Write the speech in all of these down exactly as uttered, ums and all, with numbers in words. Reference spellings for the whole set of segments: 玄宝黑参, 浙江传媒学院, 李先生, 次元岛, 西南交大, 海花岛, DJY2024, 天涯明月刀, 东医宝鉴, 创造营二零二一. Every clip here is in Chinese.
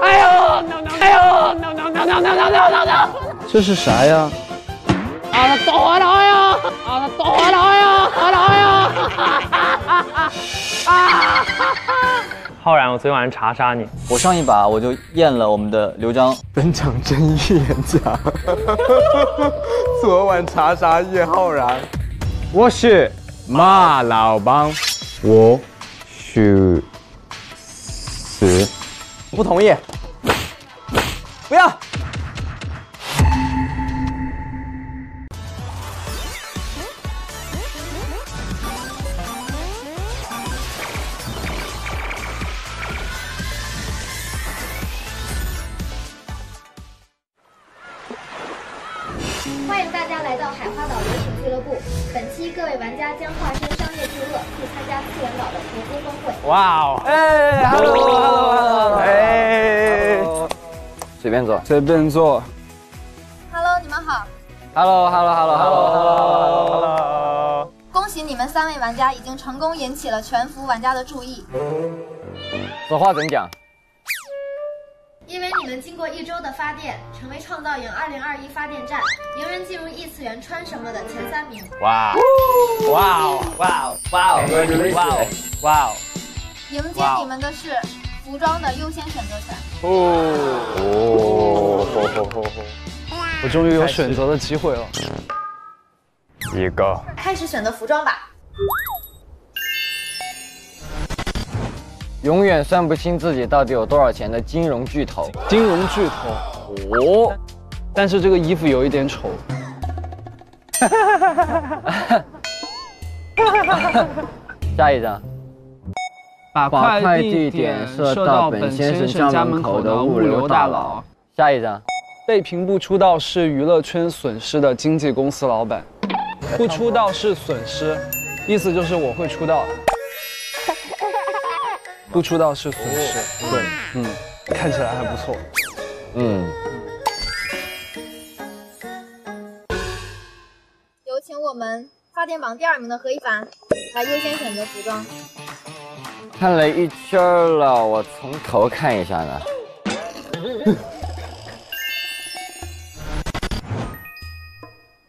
哎呦 ，no no， 哎呦 ，no no no no no no no no， 这是啥呀？啊，躲了呀！啊，躲了呀！躲了呀！啊！浩然，我昨天晚上查杀你。我上一把我就验了我们的刘璋。本场争议演讲，昨晚查杀叶浩然。我是马老帮，我是死。不同意，不要。欢迎大家来到海花岛游艇俱乐部。本期各位玩家将化身商业巨鳄，去参加次元岛的投资峰会。哇哦！哎 ，hello，hello，hello， 哎，随便坐，随便坐。Hello， 你们好。Hello，Hello，Hello，Hello，Hello。恭喜你们三位玩家已经成功引起了全服玩家的注意。此话怎讲？ 因为你们经过一周的发电，成为创造营二零二一发电站赢人进入异次元穿什么的前三名。哇哇哇哇哇哇！迎接你们的是服装的优先选择权。哦，我终于有选择的机会了。一个，开始选择服装吧。永远算不清自己到底有多少钱的金融巨头，金融巨头哦，但是这个衣服有一点丑。下一张，把快递点射到本先生家门口的物流大佬。下一张，被屏不出道是娱乐圈损失的经纪公司老板，不出道是损失，意思就是我会出道。 不出道是损失，对，嗯，看起来还不错，嗯。有请我们发电榜第二名的何一凡来优先选择服装。看了一圈了，我从头看一下呢。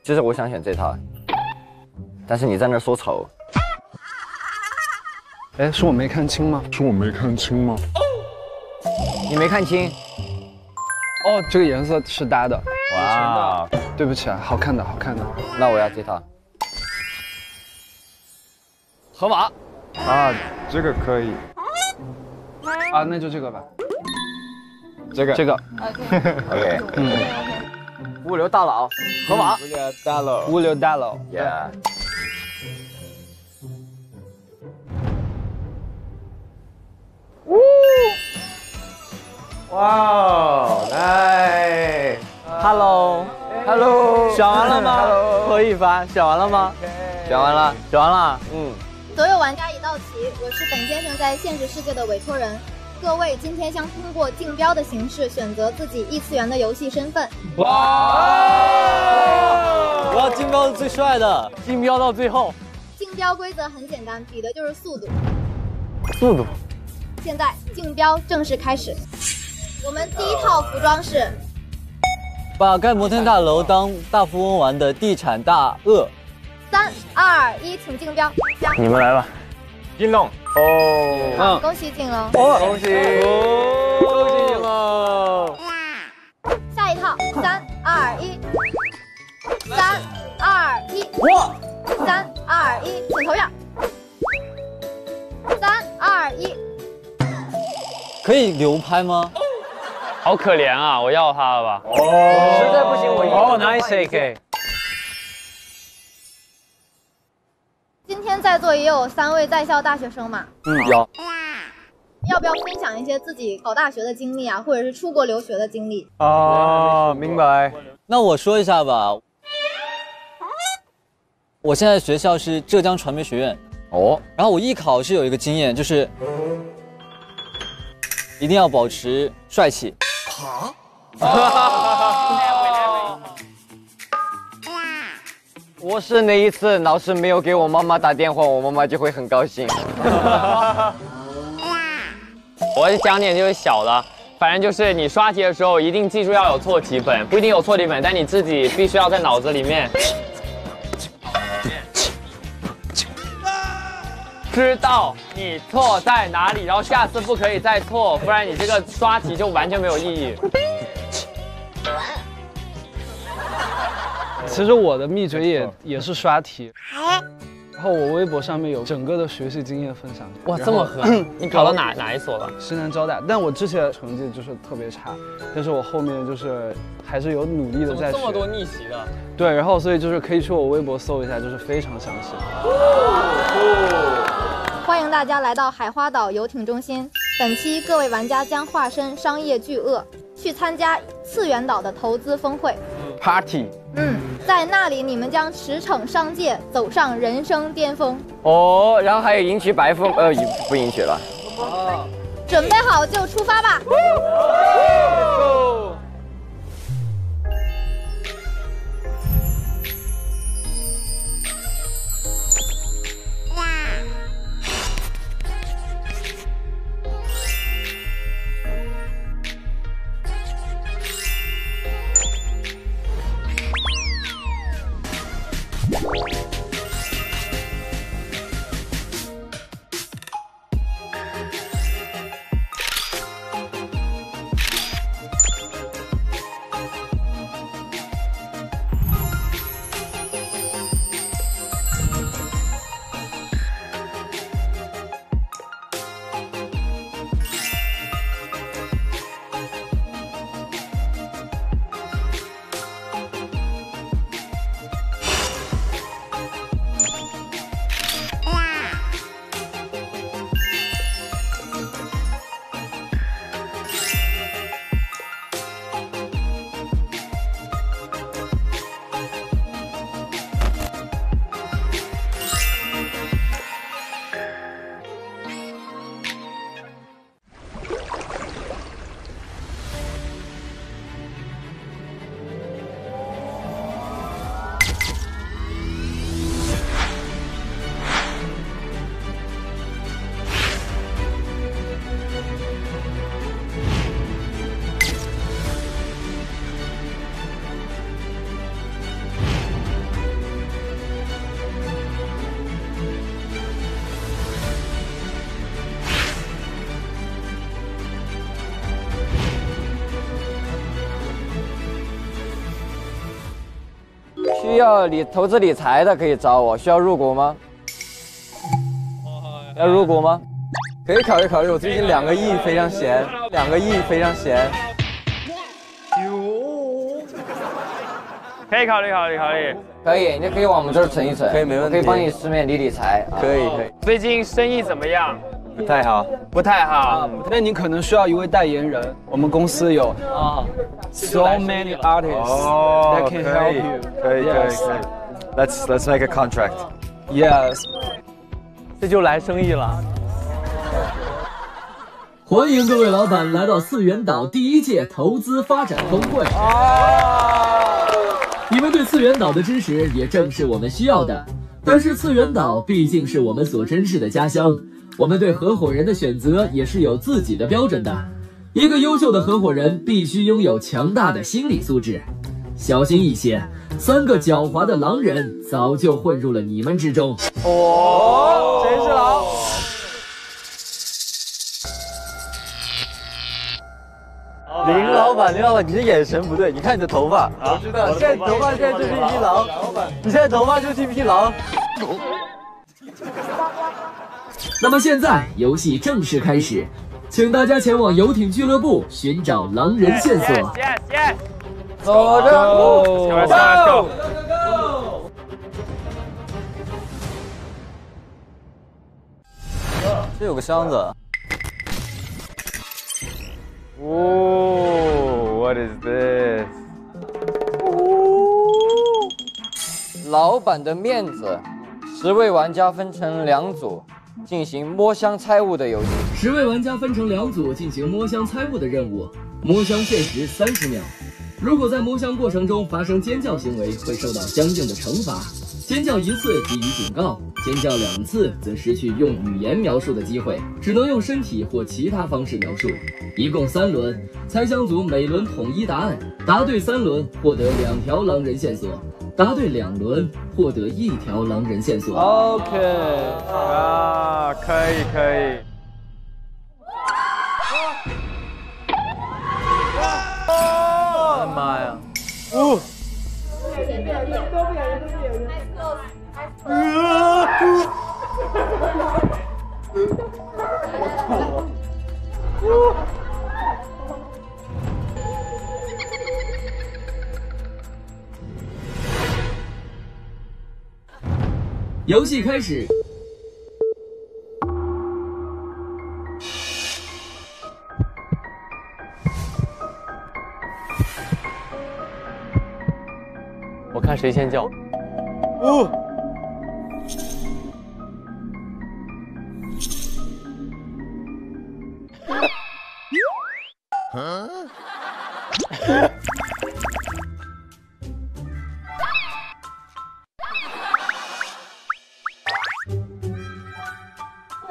其实我想选这套，但是你在那说丑。 哎，是我没看清吗？是我没看清吗？你没看清？哦，这个颜色是搭的。哇，对不起啊，好看的，好看的。那我要这套。河马。啊，这个可以。啊，那就这个吧。这个，这个。OK。嗯。物流大佬，河马。物流大佬。物流大佬。Yeah。 哇，来 ，Hello，Hello， 选完了吗？何一凡，选完了吗？选完了，选完了。嗯，所有玩家已到齐，我是本先生在现实世界的委托人。各位今天将通过竞标的形式选择自己异次元的游戏身份。哇！我要竞标最帅的，竞标到最后。竞标规则很简单，比的就是速度。速度。现在竞标正式开始。 我们第一套服装是把盖摩天大楼当大富翁玩的地产大鳄。三二一，请竞标。你们来吧，金龙。哦，嗯，恭喜金龙。恭喜，恭喜金龙。下一套，三二一，三二一，我，三二一，请投票。三二一，可以流拍吗？ 好可怜啊！我要他了吧？哦，实在不行我哦 ，nice A K。今天在座也有三位在校大学生嘛？嗯，有。要不要分享一些自己考大学的经历啊，或者是出国留学的经历？哦，明白。那我说一下吧。我现在学校是浙江传媒学院。哦。然后我艺考是有一个经验，就是一定要保持帅气。 啊！我是那一次老师没有给我妈妈打电话，我妈妈就会很高兴。我想点就是小的，反正就是你刷题的时候一定记住要有错题本，不一定有错题本，但你自己必须要在脑子里面知道你错在哪里，然后下次不可以再错，不然你这个刷题就完全没有意义。其实我的秘诀也也是刷题。 然后我微博上面有整个的学习经验分享。哇，这么狠！你考到哪哪一所了？西南交大。但我之前的成绩就是特别差，但是我后面就是还是有努力的在学。这么多逆袭的。对，然后所以就是可以去我微博搜一下，就是非常详细。欢迎大家来到海花岛游艇中心。本期各位玩家将化身商业巨鳄，去参加次元岛的投资峰会 party。嗯。 在那里，你们将驰骋商界，走上人生巅峰哦。然后还有迎娶白富，呃，不迎娶了。哦、准备好就出发吧。哦、需要理投资理财的可以找我，需要入股吗？要入股吗？可以考虑考虑，我最近两个亿非常闲，两个亿非常闲。可以考虑考虑考虑，可以，你就可以往我们这儿存一存，可以没问题，可以帮你顺便理理财，可以可以。最近生意怎么样？ 不太好，不太好。那你可能需要一位代言人。我们公司有啊 ，so many artists that can help you。可以可以可以。Let's let's make a contract. Yes。这就来生意了。欢迎各位老板来到四元岛第一届投资发展峰会。你们对四元岛的支持也正是我们需要的。但是四元岛毕竟是我们所珍视的家乡。 我们对合伙人的选择也是有自己的标准的。一个优秀的合伙人必须拥有强大的心理素质。小心一些，三个狡猾的狼人早就混入了你们之中。哦，谁是狼？林老板，林老板，你的眼神不对，你看你的头发。我知道，现在头发现在就是一匹狼。你现在头发就是一匹狼。 那么现在游戏正式开始，请大家前往游艇俱乐部寻找狼人线索。走着 ，Go Go Go！ 这有个箱子。哦 ，What is this？ 老板的面子，十位玩家分成两组。 进行摸箱猜物的游戏，十位玩家分成两组进行摸箱猜物的任务，摸箱限时三十秒。如果在摸箱过程中发生尖叫行为，会受到相应的惩罚。尖叫一次给予警告，尖叫两次则失去用语言描述的机会，只能用身体或其他方式描述。一共三轮，猜枪组每轮统一答案，答对三轮获得两条狼人线索，答对两轮获得一条狼人线索。OK， 啊，可以可以。 妈呀！哦，都不演员，都不演员，都不演员。啊！我操！游戏开始。 我看谁先叫。哦。啊。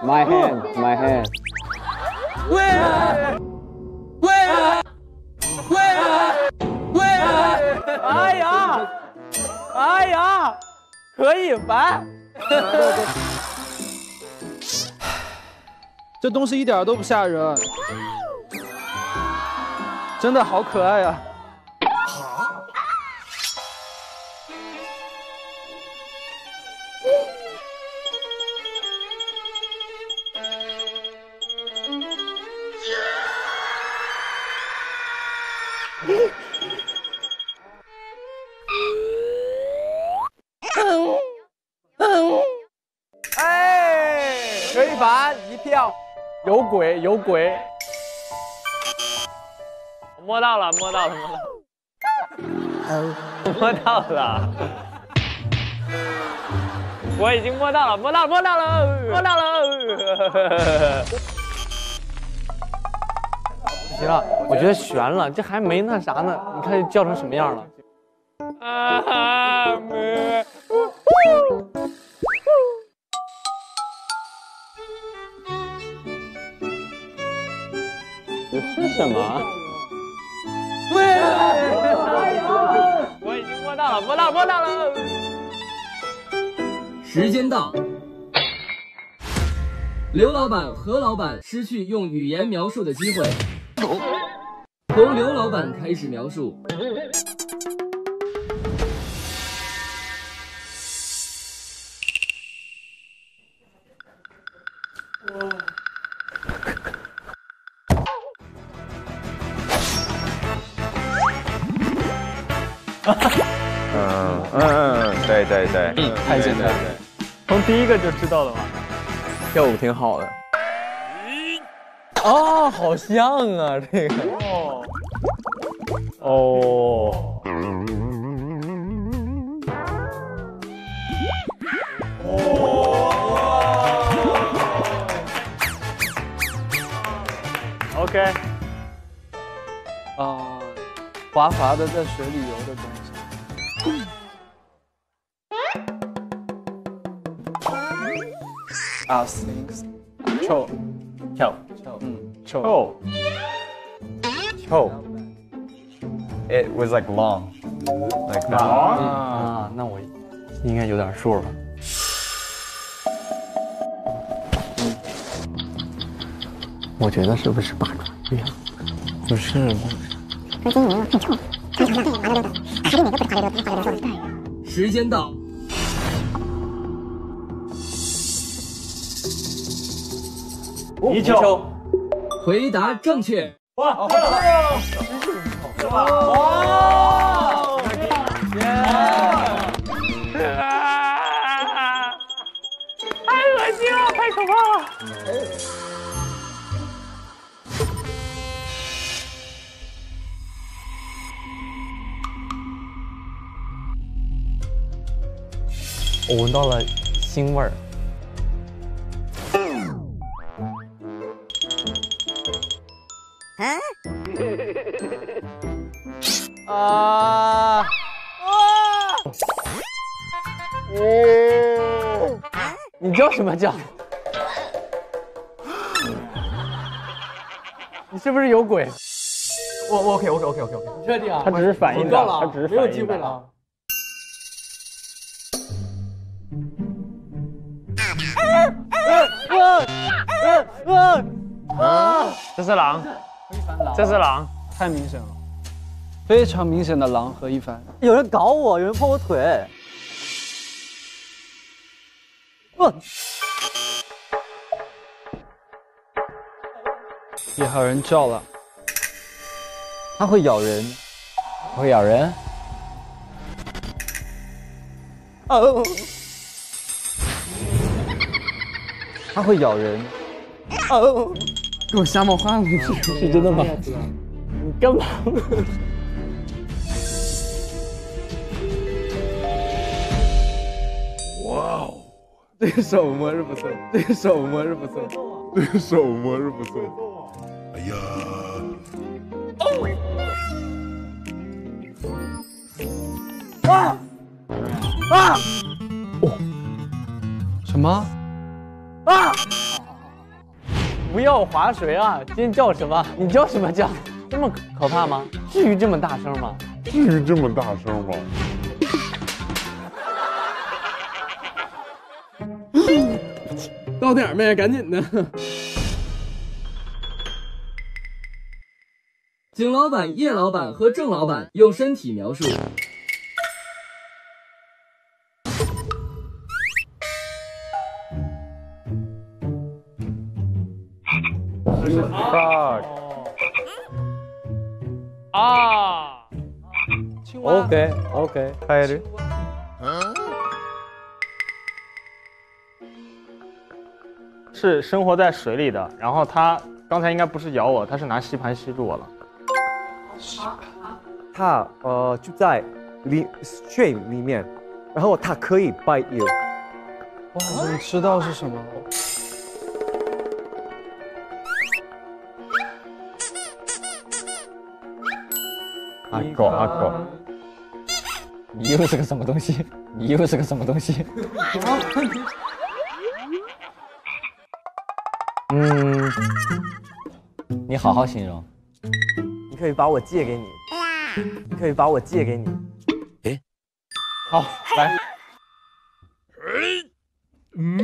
My hand, my hand. Where? Where? Where? Where? 哎呀！ 哎呀，可以吧？这东西一点都不吓人，真的好可爱呀！好。有鬼，有鬼！摸到了，摸到了，摸到了，摸到了！我已经摸到了，摸到了，摸到了，摸到了！不行了，我觉得悬了，这还没那啥呢，你看叫成什么样了？啊哈！没。 是什么？对，我已经摸到了，摸到，摸到了。时间到。刘老板、何老板失去用语言描述的机会，从刘老板开始描述。哇。 嗯嗯对对对，嗯，太简单了，从第一个就知道了嘛。跳舞挺好的。哦，好像啊，这个。哦。哦。哦。OK。啊。 滑滑的，在水里游的东西。啊 ，snakes，chow， 跳，跳，嗯 ，chow， chow。It was like long, like that. 啊，那我应该有点数了。我觉得是不是八爪鱼？不是。 时间到。泥鳅。回答正确。哇！哇！哇！太恶心了，太可怕了。 我闻到了腥味儿。啊！啊！哦！叫什么叫？你是不是有鬼？我我 OK OK OK OK OK， 确定啊？他只是反应到，他只是没有机会了。这是狼，这是狼，太明显了，非常明显的狼和一帆。有人搞我，有人碰我腿。 也还有人叫了，它会咬人，会咬人。哦，它会咬人。哦，给我瞎冒汗了，是真的吗？你干嘛？哇哦！ 这个手模式不错，这个手模式不错，这个手模式不错。哎呀！啊啊！哦，什么？啊！不要划水啊！今天叫什么？你叫什么叫？这么可怕吗？至于这么大声吗？至于这么大声吗？ 到点呗，赶紧的。景老板、叶老板和郑老板用身体描述。啊啊 ！OK OK， 开始。嗯。 是生活在水里的，然后它刚才应该不是咬我，它是拿吸盘吸住我了。它呃就在里水里面，然后它可以 bite you。哇，你知道是什么？阿狗阿狗，你又是个什么东西？你又是个什么东西？嗯，你好好形容。你可以把我借给你，你可以把我借给你。哎，好，来。嗯？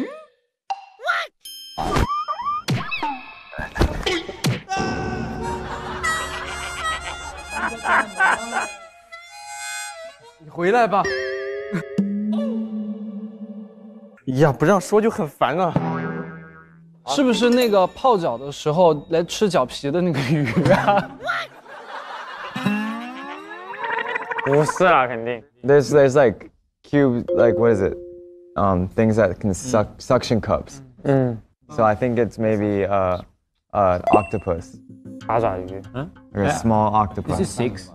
你回来吧。呀，不让说就很烦啊。 是不是那个泡脚的时候来吃脚皮的那个鱼啊？不是啊，肯定。There's there's like cube like what is it? Um, things that can suck suction cups. 嗯。So I think it's maybe uh, uh, octopus. 八爪鱼。嗯。Like a small octopus. Is it six?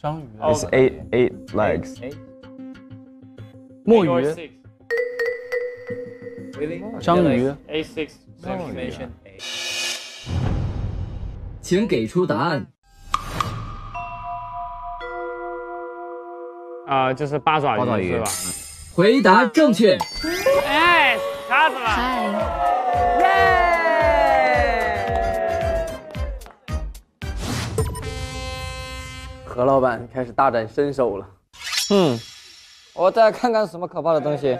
章鱼。It's eight eight legs. 墨鱼。 章鱼。请给出答案。啊，就是八爪鱼是吧？回答正确。哎，啥子嘛？耶！何老板开始大展身手了。嗯，我再看看什么可怕的东西。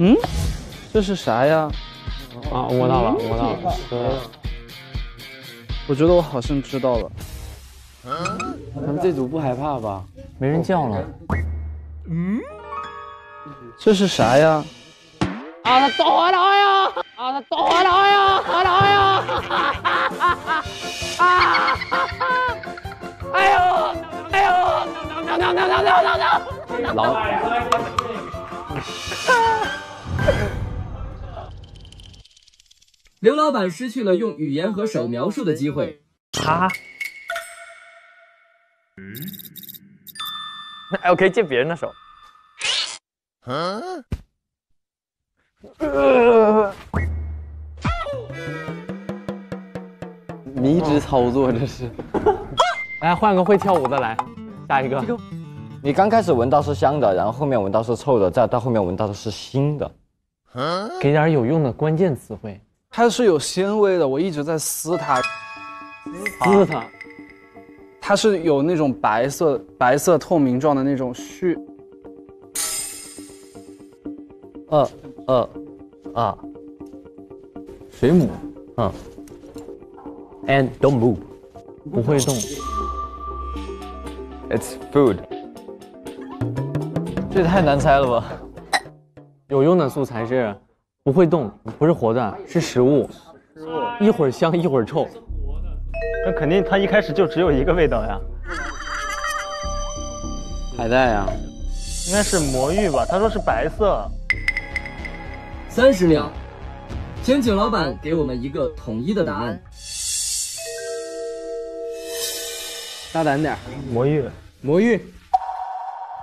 嗯，这是啥呀？啊，我摸到了，摸到了。我觉得我好像知道了。咱们这组不害怕吧？没人叫了。嗯，这是啥呀？啊，他倒回来呀！啊，他倒回来呀！回来呀！啊！哎呦，哎呦，喵喵喵喵喵喵喵！老。 刘老板失去了用语言和手描述的机会。他、啊，哎，我可以借别人的手。嗯、啊呃。迷之操作这是。来，换个会跳舞的来。下一个，这个你刚开始闻到是香的，然后后面闻到是臭的，再到后面闻到的是腥的。嗯，给点有用的关键词汇。它是有鲜味的，我一直在撕它，撕它。它是有那种白色、白色透明状的那种絮。呃呃啊，水母，嗯 ，and don't move， 不会动。It's food。这也太难猜了吧？有用的素材是不会动，不是活的，是食物。食物一会儿香一会儿臭。那肯定，它一开始就只有一个味道呀。海带呀，应该是魔芋吧？他说是白色。三十秒，请景老板给我们一个统一的答案。大胆点，魔芋，魔芋，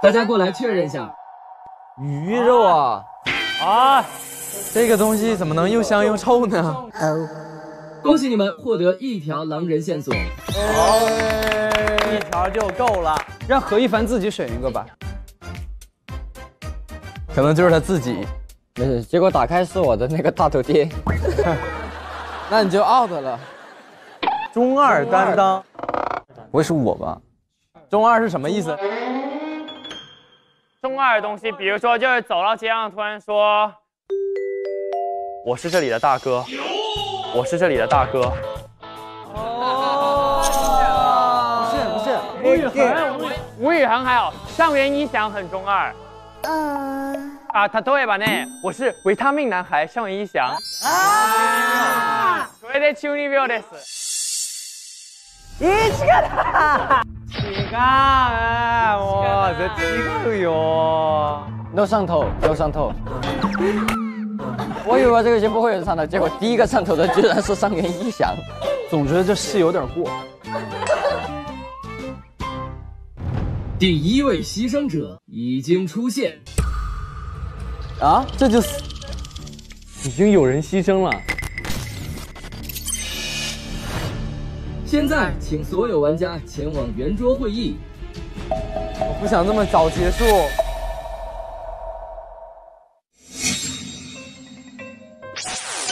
大家过来确认一下。鱼肉啊！啊，这个东西怎么能又香又臭呢？恭喜你们获得一条狼人线索，好，一条就够了。让何一凡自己选一个吧，可能就是他自己。没事，结果打开是我的那个大头贴，那你就 out 了。中二担当，不会是我吧？中二是什么意思？中二的东西，比如说就是走到街上突然说，我是这里的大哥，我是这里的大哥。哦，不是不是，吴宇恒，吴宇恒还好，上原一翔很中二。嗯。啊，他对吧？呢，我是维他命男孩上原一翔。啊！これでじゅうにびょうです。え、違った。違うね、もう絶対違うよ。都上头，都上头。我以为这个节目会有上头，结果第一个上头的居然是上原一翔。总之这戏有点过。第一位牺牲者已经出现。啊，这就是已经有人牺牲了。现在，请所有玩家前往圆桌会议。我不想这么早结束。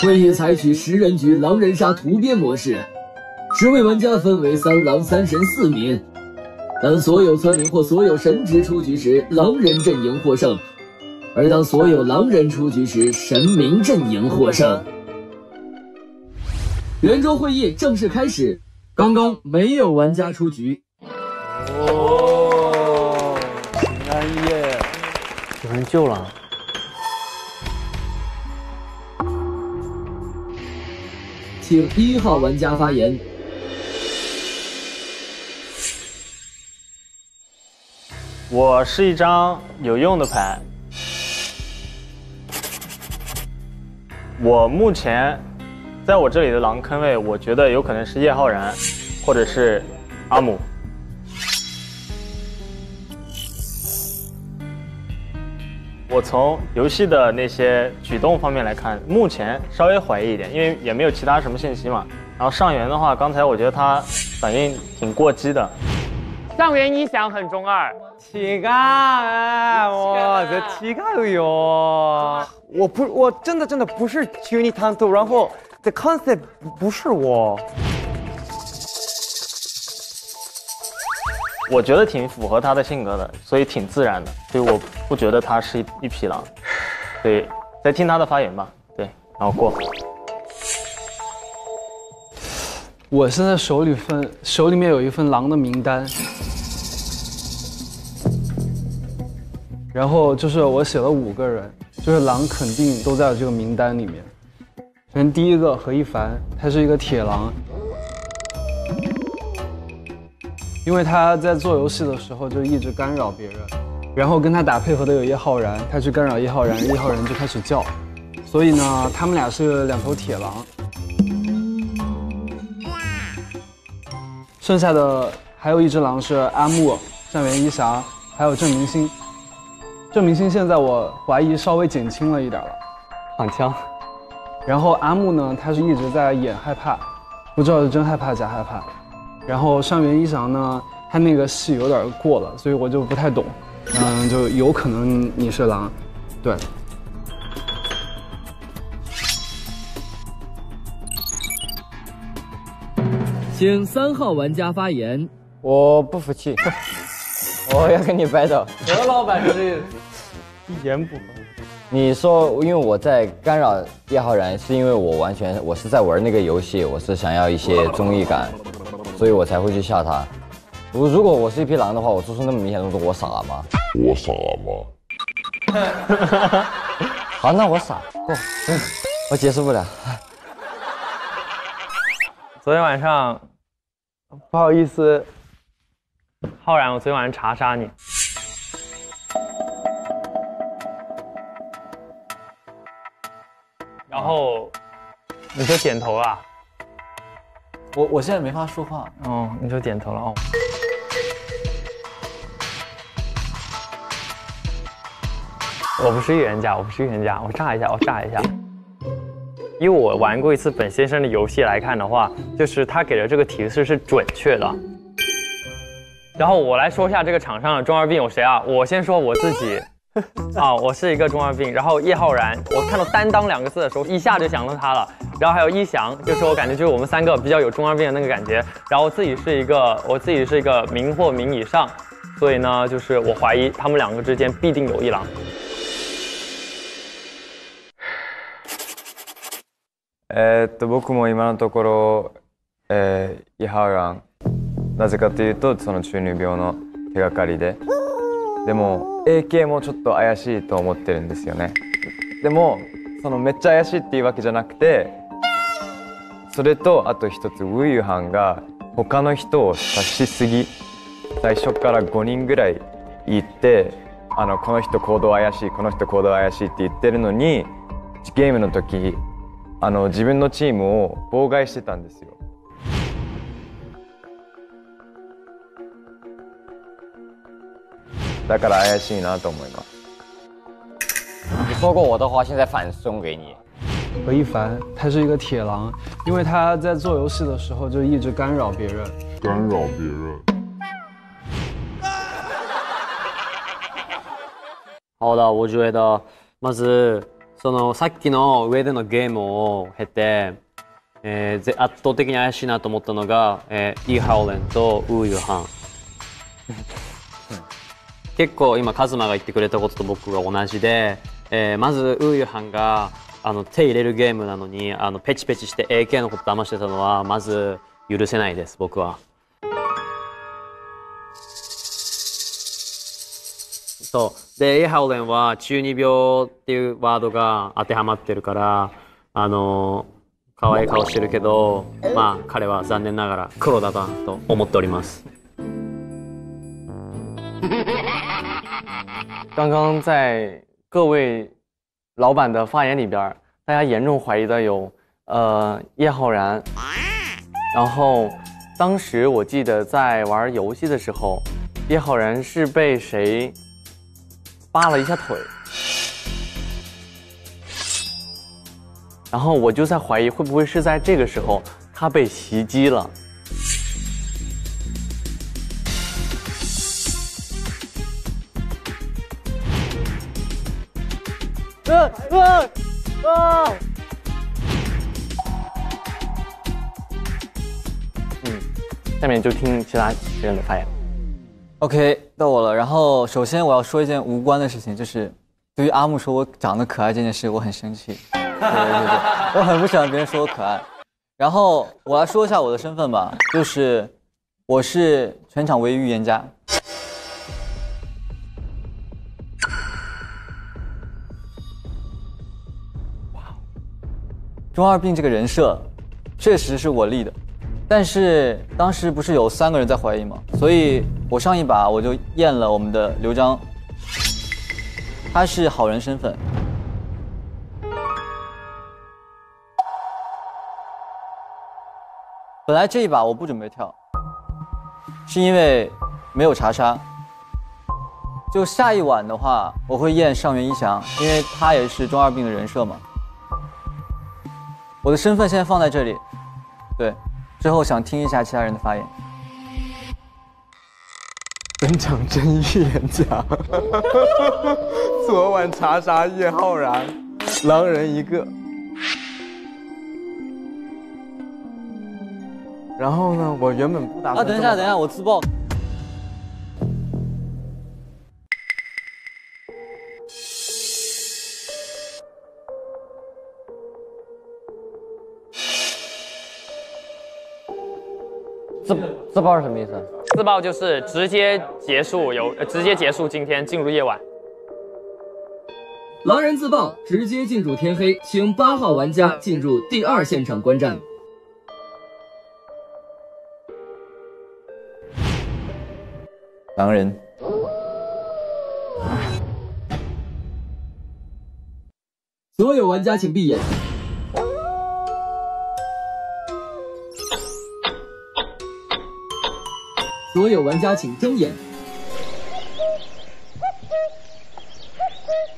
会议采取十人局狼人杀突变模式，十位玩家分为三狼三神四民。当所有村民或所有神职出局时，狼人阵营获胜；而当所有狼人出局时，神明阵营获胜。圆桌会议正式开始，刚刚没有玩家出局。哦，平安夜，有人救了。请一号玩家发言。我是一张有用的牌。我目前在我这里的狼坑位，我觉得有可能是叶浩然，或者是阿姆。我从游戏的那些举动方面来看，目前稍微怀疑一点，因为也没有其他什么信息嘛。然后上原的话，刚才我觉得他反应挺过激的。上原一翔很中二。乞丐，哇，这乞丐哟！我不，我真的真的不是去你探头，然后 the concept 不是我。我觉得挺符合他的性格的，所以挺自然的，所以我不觉得他是一匹狼。对，再听他的发言吧。对，然后过。我现在手里份手里面有一份狼的名单。然后就是我写了五个人，就是狼肯定都在这个名单里面。首先第一个何一凡，他是一个铁狼，因为他在做游戏的时候就一直干扰别人，然后跟他打配合的有叶浩然，他去干扰叶浩然，叶浩然就开始叫，所以呢，他们俩是两头铁狼。剩下的还有一只狼是阿木、上原一翔，还有郑明星。郑明星现在我怀疑稍微减轻了一点了，躺枪。然后阿木呢，他是一直在演害怕，不知道是真害怕假害怕。然后上原一翔呢，他那个戏有点过了，所以我就不太懂。嗯，就有可能你是狼，对。请三号玩家发言。我不服气，我要跟你掰扯。我的老板是一言不合。你说，因为我在干扰叶浩然，是因为我完全我是在玩那个游戏，我是想要一些综艺感，所以我才会去吓他。 我如果我是一匹狼的话，我做出那么明显的动作，我傻吗？我傻吗？好，那我傻过，我解释不了。昨天晚上，不好意思，浩然，我昨天晚上查杀你。然后，你就点头了。我我现在没法说话。哦，你就点头了哦。 我不是预言家，我不是预言家，我炸一下，我炸一下。以我玩过一次本先生的游戏来看的话，就是他给的这个提示是准确的。然后我来说一下这个场上的中二病有谁啊？我先说我自己，啊，我是一个中二病。然后叶浩然，我看到“担当”两个字的时候，一下就想到他了。然后还有一翔，就是我感觉就是我们三个比较有中二病的那个感觉。然后我自己是一个，我自己是一个明或明以上，所以呢，就是我怀疑他们两个之间必定有一狼。 えっと僕も今のところ、えー、イハウランなぜかというとその中二病の手がかりででも エーケー もちょっと怪しいと思ってるんですよねでもそのめっちゃ怪しいっていうわけじゃなくてそれとあと一つウユハンが他の人を指しすぎ最初からごにんぐらい言ってあのこの人行動怪しいこの人行動怪しいって言ってるのにゲームの時 あの自分のチームを妨害してたんですよ。だから怪しいなと思います。你说过我的话，现在反送给你。何一凡，他是一个铁狼，因为他在做游戏的时候就一直干扰别人。干扰别人。好的，我觉得まず。 そのさっきの上でのゲームを経て、えー、圧倒的に怪しいなと思ったのが、えー、イ・ハオレンとウ・ユハン結構今カズマが言ってくれたことと僕が同じで、えー、まずウ・ユハンがあの手入れるゲームなのにあのペチペチして エーケー のこと騙してたのはまず許せないです僕は。そうでエイ・ハオレンは中二病っていうワードが当てはまってるからあの可愛い顔してるけどまあ彼は残念ながら黒だなと思っております。刚刚在各位老板的发言里边，大家严重怀疑的有呃叶浩然，然后当时我记得在玩游戏的时候，叶浩然是被谁？ 扒了一下腿，然后我就在怀疑会不会是在这个时候他被袭击了。啊啊啊！嗯，下面就听其他人的发言。 OK， 到我了。然后首先我要说一件无关的事情，就是对于阿木说我长得可爱这件事，我很生气。对对对，我很不喜欢别人说我可爱。然后我来说一下我的身份吧，就是我是全场唯一预言家。哇，中二病这个人设确实是我立的。 但是当时不是有三个人在怀疑吗？所以我上一把我就验了我们的刘璋，他是好人身份。本来这一把我不准备跳，是因为没有查杀。就下一晚的话，我会验上元一翔，因为他也是中二病的人设嘛。我的身份现在放在这里，对。 之后想听一下其他人的发言。本场争议演讲，昨晚查杀叶浩然，狼人一个。然后呢，我原本不打算啊，等一下，等一下，我自爆。自自爆是什么意思？自爆就是直接结束游，呃，直接结束今天，进入夜晚。狼人自爆，直接进入天黑，请八号玩家进入第二现场观战。狼人。所有玩家请闭眼。 所有玩家请睁眼。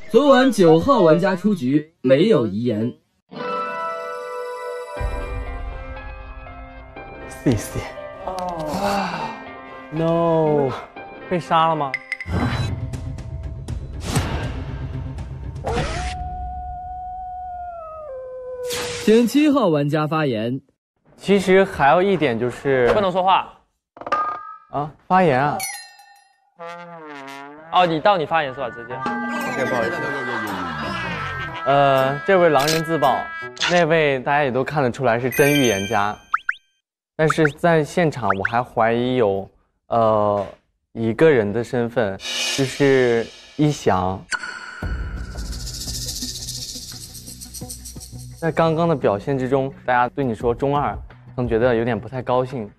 昨晚九号玩家出局，没有遗言。谢谢。哦。No， 被杀了吗？请七号玩家发言。其实还有一点就是不能说话。 啊，发言啊！哦，你到你发言是吧？直接 ，OK， 不好意思。呃，这位狼人自爆，那位大家也都看得出来是真预言家，但是在现场我还怀疑有呃一个人的身份，就是一翔。在刚刚的表现之中，大家对你说中二，可能觉得有点不太高兴。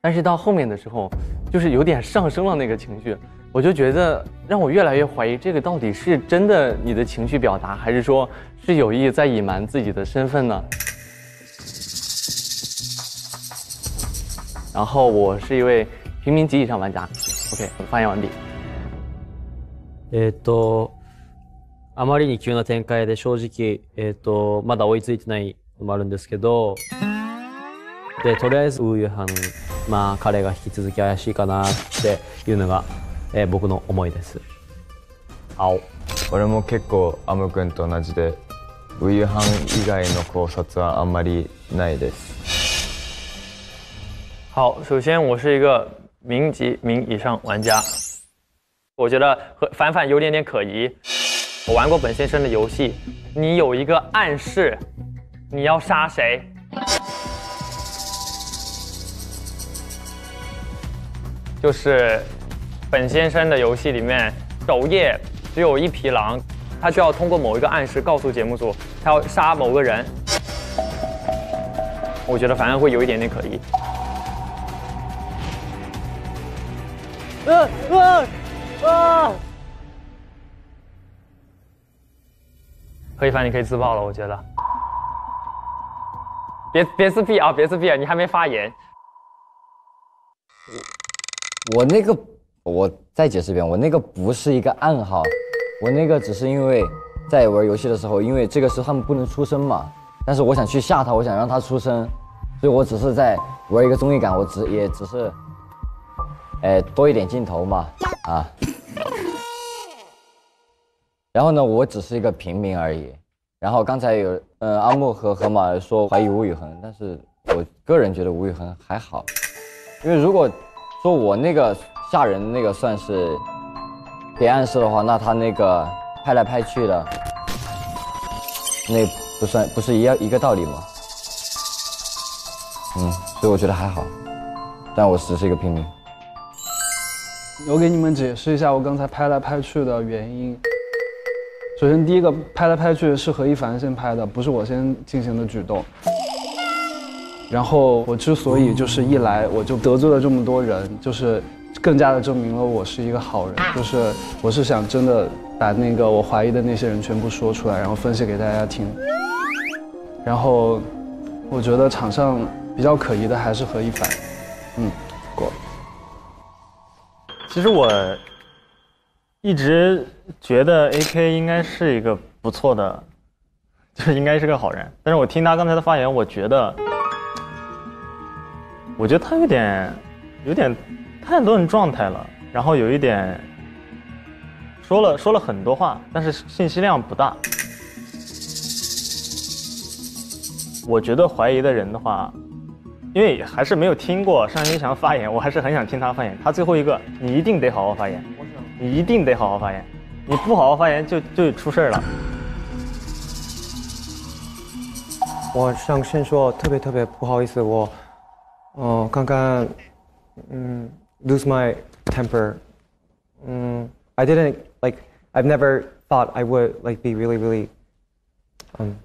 但是到后面的时候，就是有点上升了那个情绪，我就觉得让我越来越怀疑这个到底是真的你的情绪表达，还是说是有意在隐瞒自己的身份呢？然后我是一位平民级以上玩家 ，OK， 发言完毕。えっと、あまりに急な展開で正直、えっとまだ追いついてないのもあるんですけど、でとりあえずウーユーハン まあ彼が引き続き怪しいかなっていうのが、えー、僕の思いです。青。俺も結構アム君と同じでウユハン以外の考察はあんまりないです。好，首先我是一个民级民以上玩家，我觉得和凡凡有点点可疑。我玩过本先生的游戏，你有一个暗示，你要杀谁？ 就是本先生的游戏里面，首页只有一匹狼，他需要通过某一个暗示告诉节目组，他要杀某个人。我觉得反而会有一点点可疑。啊啊啊！何一凡，你可以自爆了，我觉得。别别自闭啊，别自闭啊，你还没发言。 我那个，我再解释一遍，我那个不是一个暗号，我那个只是因为在玩游戏的时候，因为这个时候他们不能出声嘛，但是我想去吓他，我想让他出声，所以我只是在玩一个综艺感，我只也只是，哎，多一点镜头嘛，啊，然后呢，我只是一个平民而已，然后刚才有，嗯，阿木和河马说怀疑吴宇恒，但是我个人觉得吴宇恒还好，因为如果 说我那个吓人那个算是给暗示的话，那他那个拍来拍去的，那不算不是一样一个道理吗？嗯，所以我觉得还好，但我只是一个平民。我给你们解释一下我刚才拍来拍去的原因。首先，第一个拍来拍去是何一凡先拍的，不是我先进行的举动。 然后我之所以就是一来我就得罪了这么多人，就是更加的证明了我是一个好人。就是我是想真的把那个我怀疑的那些人全部说出来，然后分析给大家听。然后我觉得场上比较可疑的还是何一凡。嗯，过。其实我一直觉得 A K 应该是一个不错的，就是应该是个好人。但是我听他刚才的发言，我觉得。 我觉得他有点，有点太乱状态了。然后有一点说了说了很多话，但是信息量不大。我觉得怀疑的人的话，因为还是没有听过单依翔发言，我还是很想听他发言。他最后一个，你一定得好好发言，你一定得好好发言，你不好好发言就就出事了。我想先说，特别特别不好意思，我，呃，刚刚，嗯 ，lose my temper， 嗯 ，I didn't like I've never thought I would like be really really， 嗯，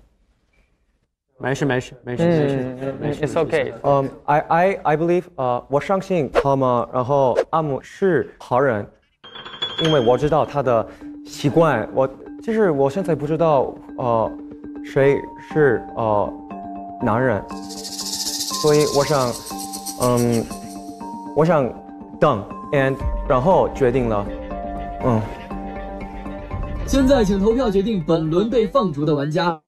没事没事没事没事没事 ，It's okay。嗯 ，I I I believe， 呃，我相信他们，然后阿姆是好人，因为我知道他的习惯，我其实我现在不知道，呃。 谁是呃男人？所以我想，嗯，我想等 ，and 然后决定了，嗯。现在请投票决定本轮被放逐的玩家。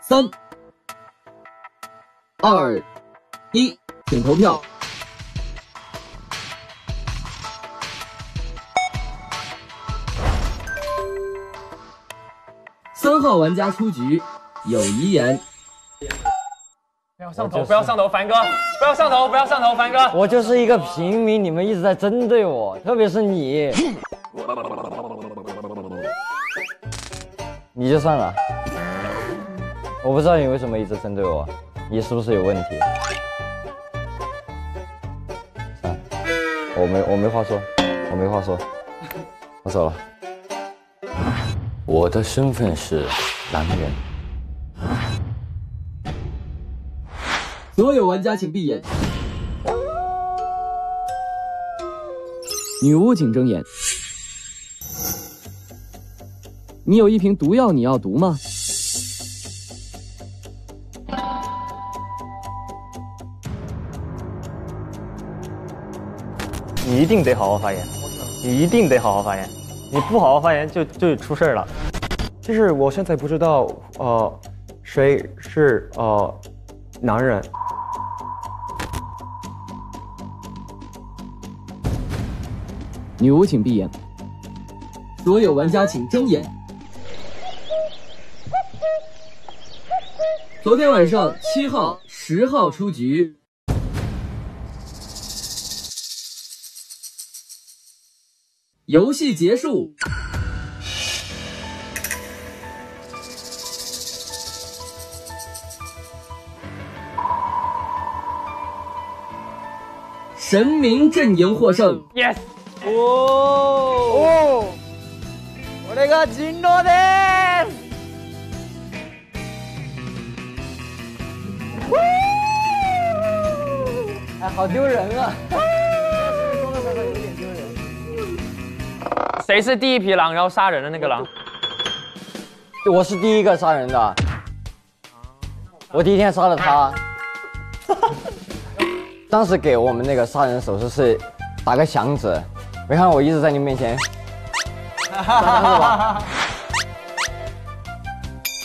三、二、一，请投票。 三号玩家出局，有遗言。不要上头，不要上头，凡哥，不要上头，不要上头，凡哥。我就是一个平民，你们一直在针对我，特别是你。你就算了，我不知道你为什么一直针对我，你是不是有问题？算了，我没我没话说，我没话说，我走了。 我的身份是男人。所有玩家请闭眼。女巫请睁眼。你有一瓶毒药，你要毒吗？你一定得好好发言，你一定得好好发言。 你不好好发言就就出事了。其实我现在不知道，呃，谁是呃男人。女巫请闭眼。所有玩家请睁眼。昨天晚上七号、十号出局。 游戏结束。神明阵营获胜。Yes。哦哦。我这个金诺的。哎，好丢人啊！ 谁是第一匹狼，然后杀人的那个狼？我是第一个杀人的，我第一天杀了他。当时给我们那个杀人手势是打个响指，没看我一直在你面前。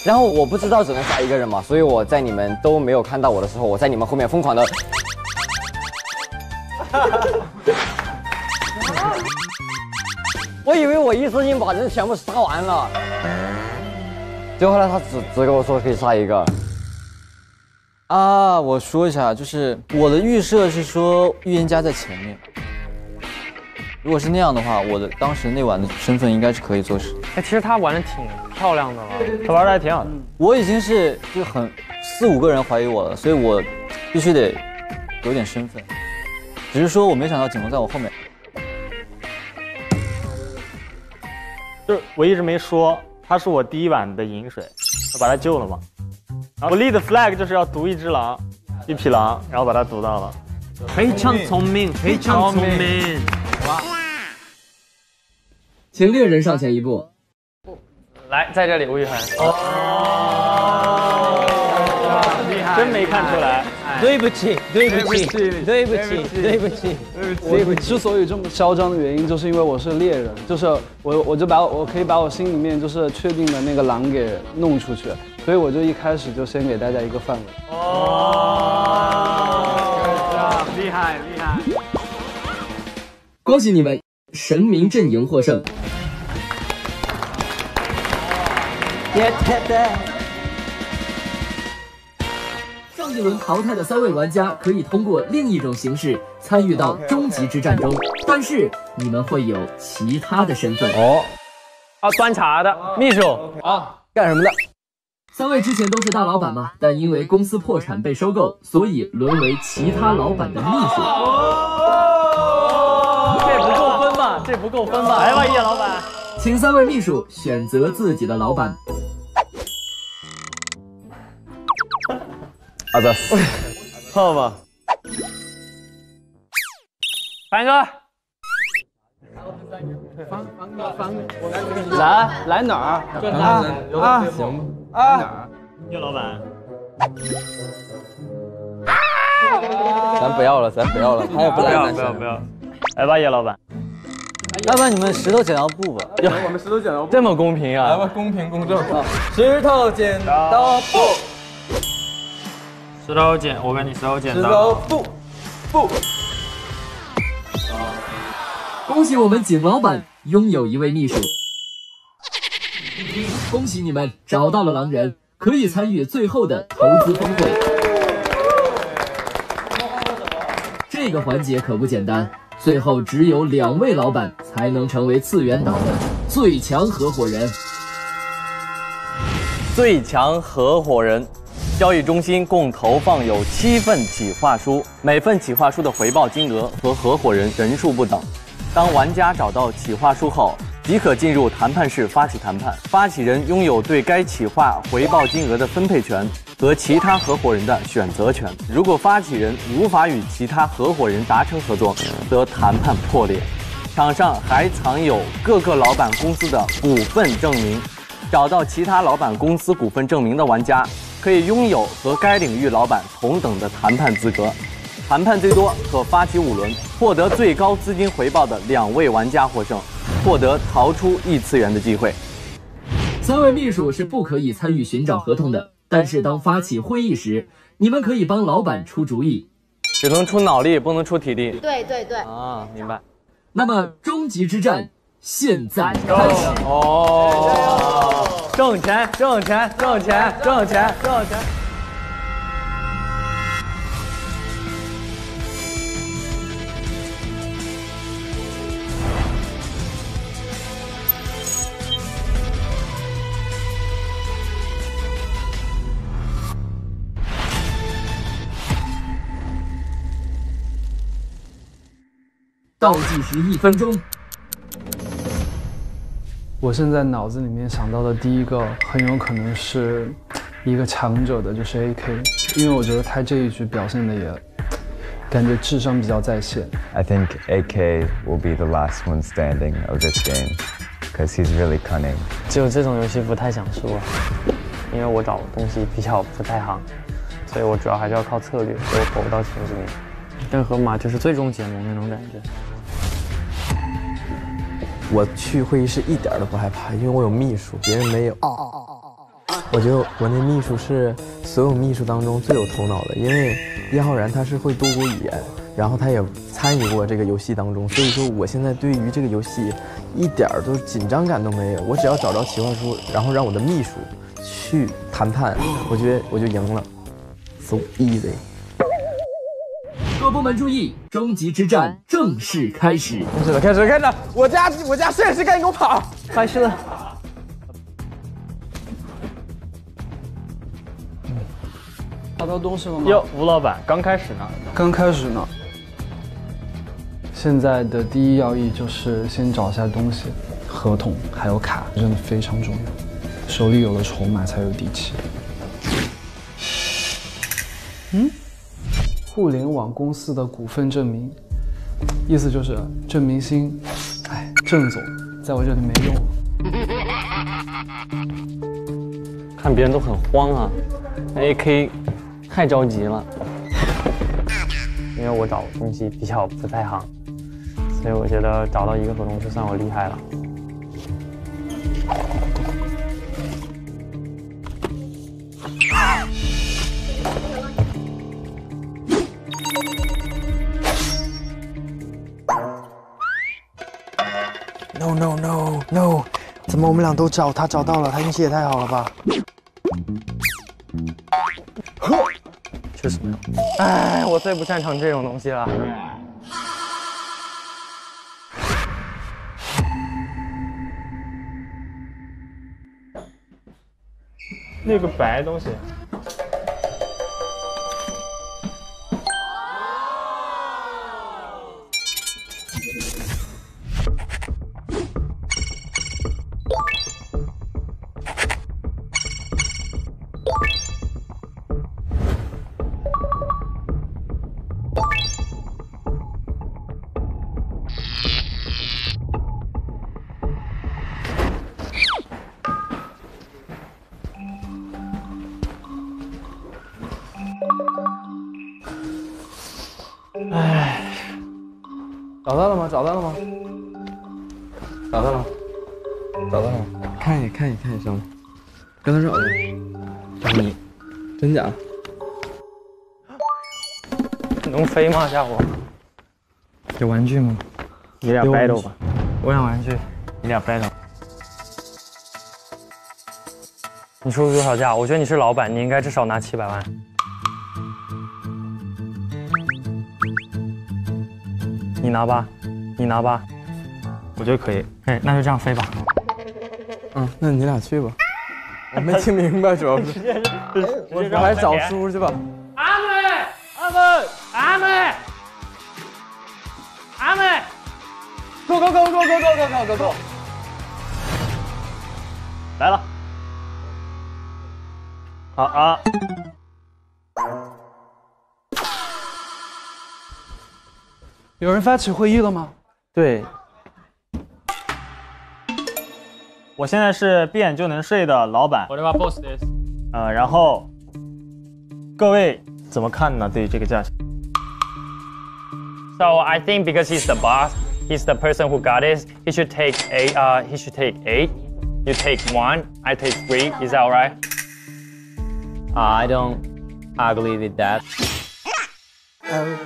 然后我不知道只能杀一个人嘛，所以我在你们都没有看到我的时候，我在你们后面疯狂的。我以为我一次性把人全部杀完了，结果后来他只只跟我说可以杀一个。啊，我说一下，就是我的预设是说预言家在前面，如果是那样的话，我的当时那晚的身份应该是可以做事。哎，其实他玩的挺漂亮的了，他玩的还挺好的。我已经是就很四五个人怀疑我了，所以我必须得有点身份。只是说我没想到景龙在我后面。 就是我一直没说，他是我第一晚的饮水，我把他救了嘛。然后我立的 flag 就是要毒一只狼，一匹狼，然后把他毒到了。非常聪明，非常聪明。哇！请猎人上前一步。来，在这里，吴宇涵。哦，厉害！真没看出来。对不起，对不起，对不起，对不起。 我之所以这么嚣张的原因，就是因为我是猎人，就是我我就把我我可以把我心里面就是确定的那个狼给弄出去，所以我就一开始就先给大家一个范围。哦，厉害厉害！恭喜你们，神明阵营获胜！别别别！上一轮淘汰的三位玩家可以通过另一种形式参与到终极之战中，但是你们会有其他的身份哦。啊，端茶的秘书啊，干什么的？ 三位之前都是大老板嘛，但因为公司破产被收购，所以沦为其他老板的秘书。这不够分吧？这不够分吧？来吧，叶老板，请三位秘书选择自己的老板。阿泽，泡泡，凡哥，凡凡凡，来来哪儿？这哪啊？行。 啊！哪儿？叶老板，咱不要了，咱不要了，他也不来，不要不要不要，来吧，叶老板，要不然你们石头剪刀布吧，我们石头剪刀布这么公平啊？来吧，公平公正，石头剪刀布，石头剪，我跟你石头剪刀布，布，恭喜我们景老板拥有一位秘书。 恭喜你们找到了狼人，可以参与最后的投资峰会。这个环节可不简单，最后只有两位老板才能成为次元岛的最强合伙人。最强合伙人，交易中心共投放有七份企划书，每份企划书的回报金额和合伙人人数不等。当玩家找到企划书后， 即可进入谈判室发起谈判，发起人拥有对该企划回报金额的分配权和其他合伙人的选择权。如果发起人无法与其他合伙人达成合作，则谈判破裂。场上还藏有各个老板公司的股份证明，找到其他老板公司股份证明的玩家可以拥有和该领域老板同等的谈判资格。谈判最多可发起五轮，获得最高资金回报的两位玩家获胜。 获得逃出异次元的机会。三位秘书是不可以参与寻找合同的，但是当发起会议时，你们可以帮老板出主意，只能出脑力，不能出体力。对对对。啊，明白。那么终极之战现在开始。哦，挣钱，挣钱，挣钱，挣钱，挣钱。 倒计时一分钟。我现在脑子里面想到的第一个很有可能是一个强者的，就是 A K， 因为我觉得他这一局表现的也感觉智商比较在线。I think A K will be the last one standing of this game because he's really cunning。只有这种游戏不太想输，因为我找东西比较不太行，所以我主要还是要靠策略，所以我跑不到前几名。但河马就是最终解蒙那种感觉。 我去会议室一点都不害怕，因为我有秘书，别人没有。我觉得我那秘书是所有秘书当中最有头脑的，因为叶浩然他是会多国语言，然后他也参与过这个游戏当中，所以说我现在对于这个游戏一点都紧张感都没有。我只要找着企划书，然后让我的秘书去谈判，我觉得我就赢了。So easy。各部门注意！ 终极之战正式开始！开始了，开始了，开始了！我家我家摄影师赶紧给我跑！开始了。找到东西了吗？哟，吴老板，刚开始呢。刚开始呢。现在的第一要义就是先找一下东西，合同还有卡，真的非常重要。手里有了筹码才有底气。嗯。 互联网公司的股份证明，意思就是郑明星，哎，郑总，在我这里没用。看别人都很慌啊，那 A K 太着急了，因为我找东西比较不太行，所以我觉得找到一个合同就算我厉害了。啊 no no no！ 怎么我们俩都找他找到了？他运气也太好了吧！呵，确实没有。哎，我最不擅长这种东西了。 那个白东西，哎，找到了吗？找到了吗？找到了，找到了。看一看一看一下吗？刚才是偶像，你真假？能飞吗？家伙？有玩具吗？你俩 battle 吧。我想玩具，你俩 battle。你出多少价？我觉得你是老板，你应该至少拿七百万。 你拿吧，你拿吧，我觉得可以。哎，那就这样飞吧。嗯，那你俩去吧。我没听明白，主要是。我我来找书去吧。阿妹，阿妹，阿妹，阿妹 ，go go go go go go go go go， 来了。好啊。 有人发起会议了吗？对，我现在是闭眼就能睡的老板。我这把 boss is， 呃，然后各位怎么看呢？对于这个价钱 ？So I think because he's the boss, he's the person who got it. He should take eight. Uh, he should take eight. You take one. I take three. Is that alright? Uh, I don't agree with that. Um,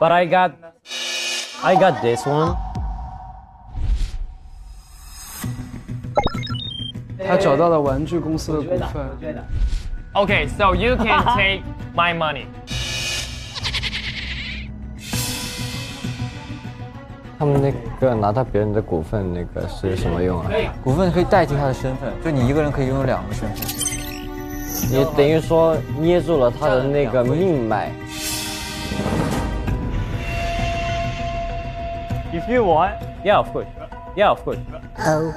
But I got, I got this one. 他找到了玩具公司的股份。Okay, so you can take my money. 他们那个拿到别人的股份，那个是什么用啊？股份可以代替他的身份，就你一个人可以拥有两个身份。你等于说捏住了他的那个命脉。 If you want, yeah, of course, yeah, of course. Oh.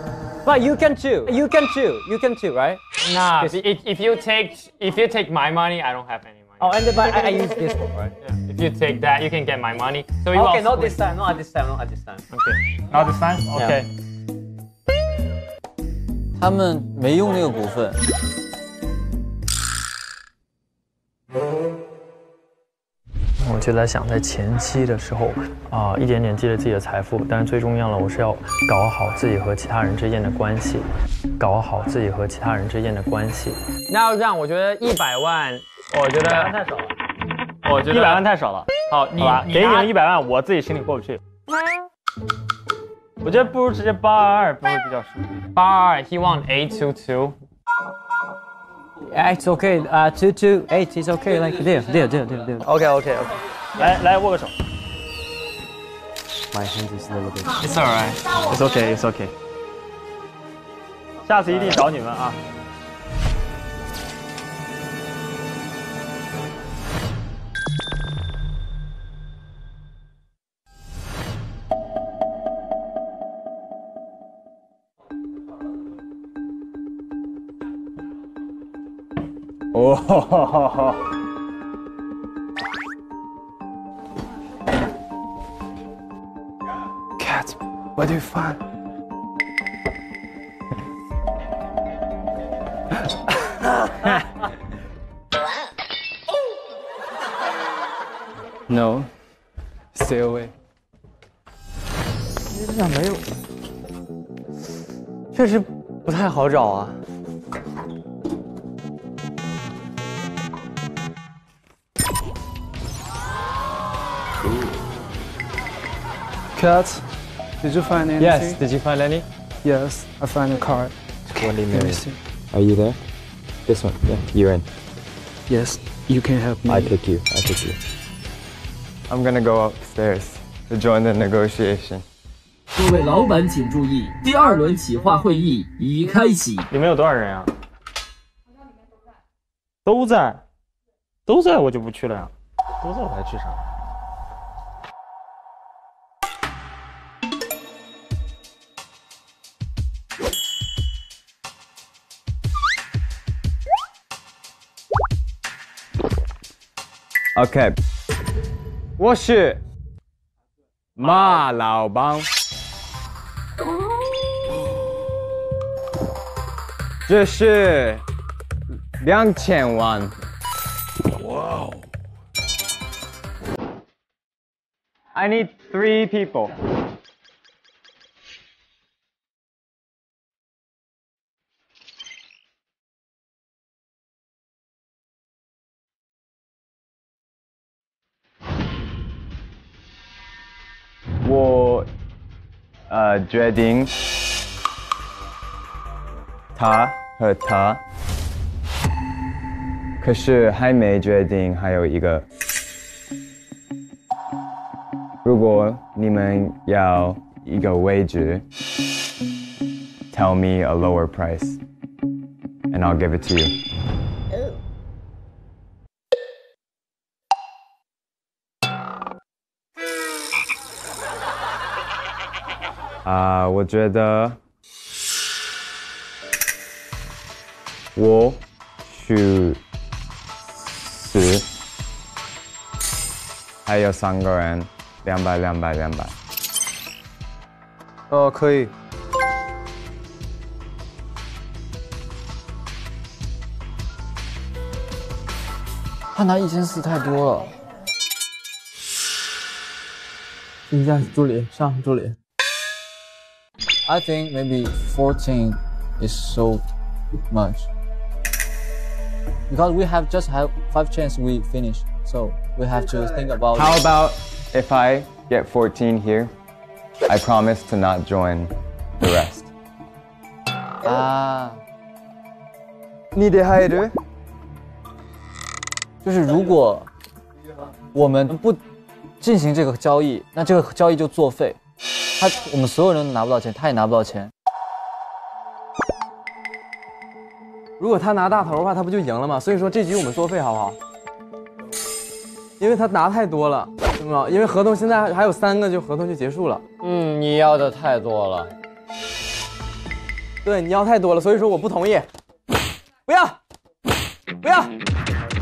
But you can too. You can too. You can too, right? Nah. If if you take if you take my money, I don't have any money. Oh, and the, but I, I use this one, right? Yeah. If you take that, you can get my money. So you okay, not split. This time. Not at this time. Not at this time. Okay. Not this time. Okay. Yeah. 他们没用那个股份。我就在想，在前期的时候，啊、呃，一点点积累自己的财富，但是最重要的，我是要搞好自己和其他人之间的关系，搞好自己和其他人之间的关系。那要这样，我觉得一百万，我觉得太少了，我觉得一百万太少了。好，你给你们一百万，我自己心里过不去。我觉得不如直接八二不会比较舒服。八二 ，He won eight two two. Yeah, it's okay. Uh, two two eight. It's okay. Like there, there, there, there, there. Okay, okay, okay. 来来握个手。My hand is a little bit. It's alright. It's okay. It's okay. 下次一定找你们啊。哦，哈哈哈哈！Cat, what do you find? No, stay away. 这咋没有？确实不太好找啊。 Cat, Did you find anything? Yes. Did you find any? Yes, I found a card. twenty million. Are you there? This one. Yeah, you're in. Yes, you can help me. I pick you. I pick you. I'm gonna go upstairs to join the negotiation. 各位老板请注意，第二轮企划会议已开启。里面有多少人啊？都在，都在，我就不去了呀。都在我还去啥？ OK， 我是马老板。这是两千万。哇 ！I need three people. Uh, 决定他和他，可是还没决定，还有一个。如果你们要一个位置 ，tell me a lower price, and I'll give it to you. Uh, 我觉得我去死，还有三个人，两百两百两百。哦，可以。他拿一千四太多了。评价助理上助理。 I think maybe fourteen is so much because we have just have five chances we finish, so we have to think about. How it. about if I get fourteen here, I promise to not join the rest. Ah, 你的还是就是如果我们不进行这个交易，那这个交易就作废。 他，我们所有人都拿不到钱，他也拿不到钱。如果他拿大头的话，他不就赢了吗？所以说这局我们作废好不好？因为他拿太多了，是吗？因为合同现在还有三个，就合同就结束了。嗯，你要的太多了。对，你要太多了，所以说我不同意。不要，不要。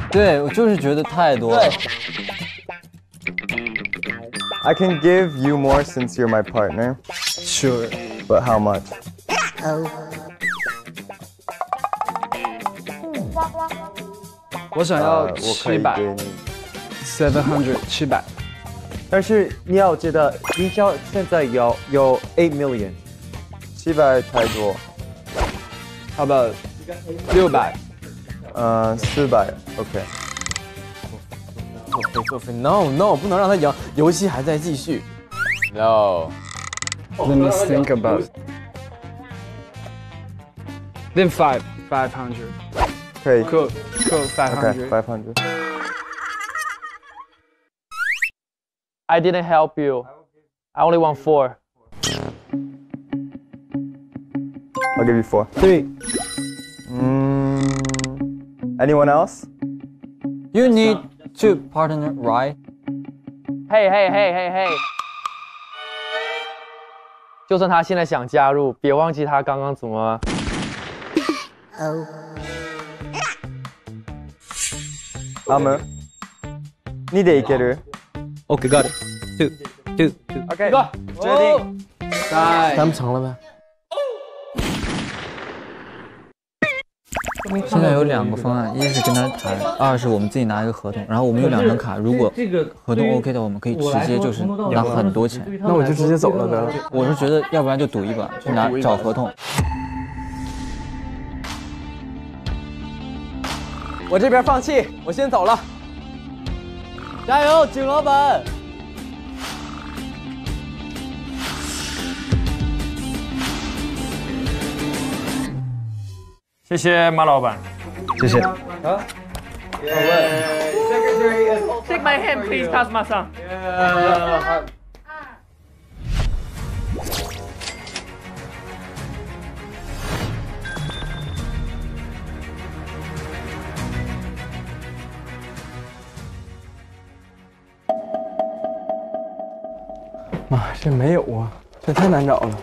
对，我就是觉得太多了。 I can give you more since you're my partner. Sure. But how much? Oh. I want seven hundred. seven hundred. 但是你要知道，营销现在有有eight million. 七百太多。How about six hundred? 呃， 四百。 OK. No, no, 不能让他赢，游戏还在继续。No. Let me think about. Then five, five hundred. 可以。Cool, cool, five hundred. Five hundred. I didn't help you. I only want four. I'll give you four. Three. Mm, anyone else? You need. Two partner, right? Hey, hey, hey, hey, hey! 就算他现在想加入，别忘记他刚刚怎么。Oh. 阿门。你得给的。Okay, got it. Two, two, two. Okay, go. 决定。三。咱们成了呗。现在有两个方案，一是跟他谈，二是我们自己拿一个合同，然后我们有两张卡，如果合同 OK 的，我们可以直接就是拿很多钱。那我就直接走了呢？我是觉得，要不然就赌一把，去拿找合同。我这边放弃，我先走了。加油，景老板！谢谢马老板，谢谢。啊 ，Take my hand, please, pass my son. 妈，这没有啊，这太难找了。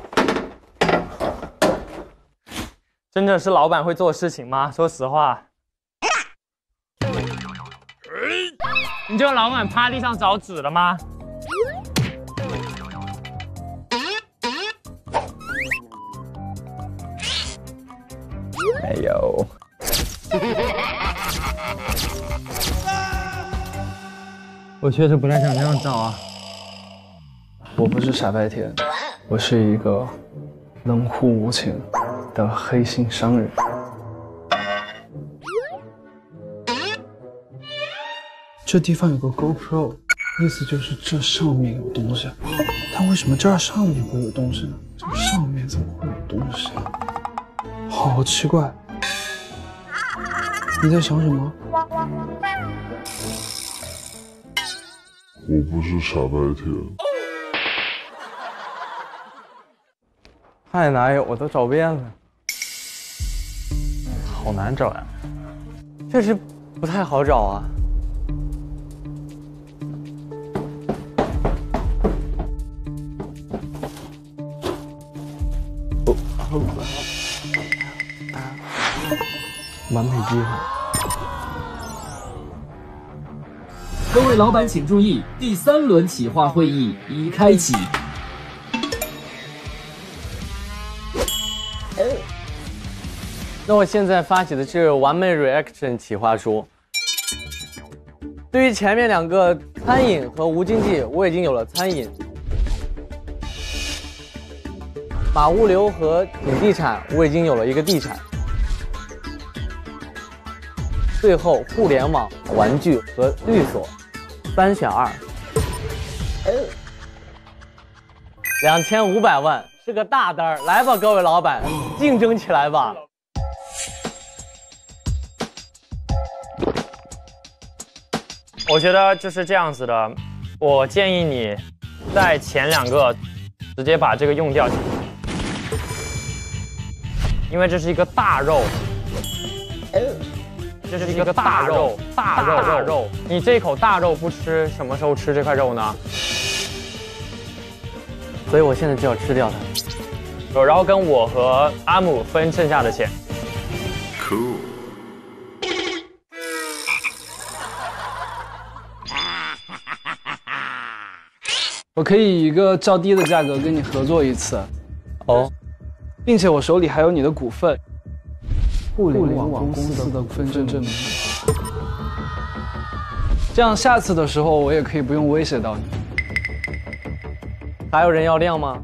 真的是老板会做事情吗？说实话，你就老板趴地上找纸了吗？没有。我确实不太想这样找啊。 我不是傻白甜，我是一个冷酷无情的黑心商人。这地方有个 GoPro， 意思就是这上面有东西。但为什么这儿上面会有东西呢？这上面怎么会有东西啊？好奇怪！你在想什么？ 我不是傻白甜。 太难有，我都找遍了，好难找呀、啊，确实不太好找啊。哦，完美机会。各位老板请注意，第三轮企划会议已开启。 那我现在发起的是完美 reaction 企划书。对于前面两个餐饮和无经济，我已经有了餐饮，把物流和井地产，我已经有了一个地产。最后，互联网、玩具和律所，三选二。两千五百万是个大单儿，来吧，各位老板，竞争起来吧！ 我觉得就是这样子的，我建议你在前两个直接把这个用掉，因为这是一个大肉，这是一个大肉，大肉大肉，你这口大肉不吃，什么时候吃这块肉呢？所以我现在就要吃掉它，然后跟我和阿姆分剩下的钱。Cool。 我可以以一个较低的价格跟你合作一次，哦，并且我手里还有你的股份，互联网公司的股份证证明。这样下次的时候我也可以不用威胁到你。还有人要亮吗？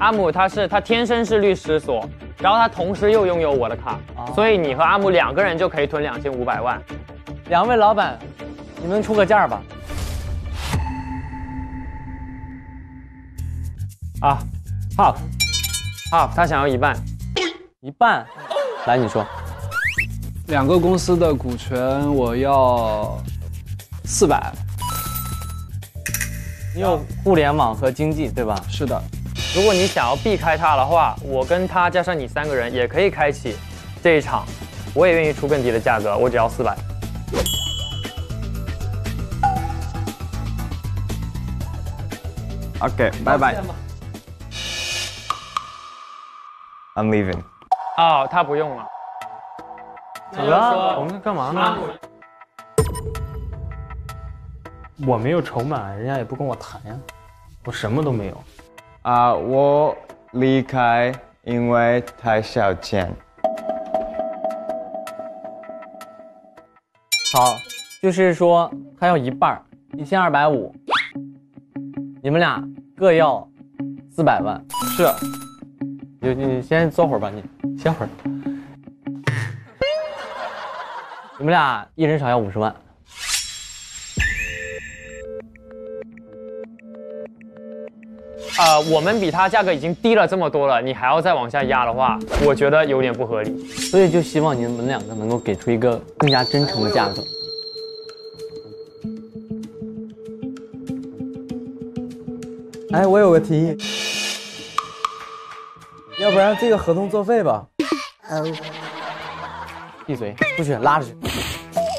阿姆他是他天生是律师所，然后他同时又拥有我的卡，哦、所以你和阿姆两个人就可以囤两千五百万。两位老板。 你们出个价吧！啊 ，half， half， 他想要一半，一半，来你说，两个公司的股权我要四百，你有互联网和经济对吧？是的，如果你想要避开他的话，我跟他加上你三个人也可以开启这一场，我也愿意出更低的价格，我只要四百。 OK， 拜拜。I'm leaving。哦，他不用了。怎么了？我们干嘛呢？我没有筹码，人家也不跟我谈呀，我什么都没有。啊，我离开，因为太少见。好，就是说他要一半，一千二百五。 你们俩各要四百万，是。你你先坐会儿吧，你歇会儿。你们俩一人少要五十万。呃，我们比它价格已经低了这么多了，你还要再往下压的话，我觉得有点不合理。所以就希望你们两个能够给出一个更加真诚的价格。 哎，我有个提议，要不然这个合同作废吧？闭嘴，出去拉出去！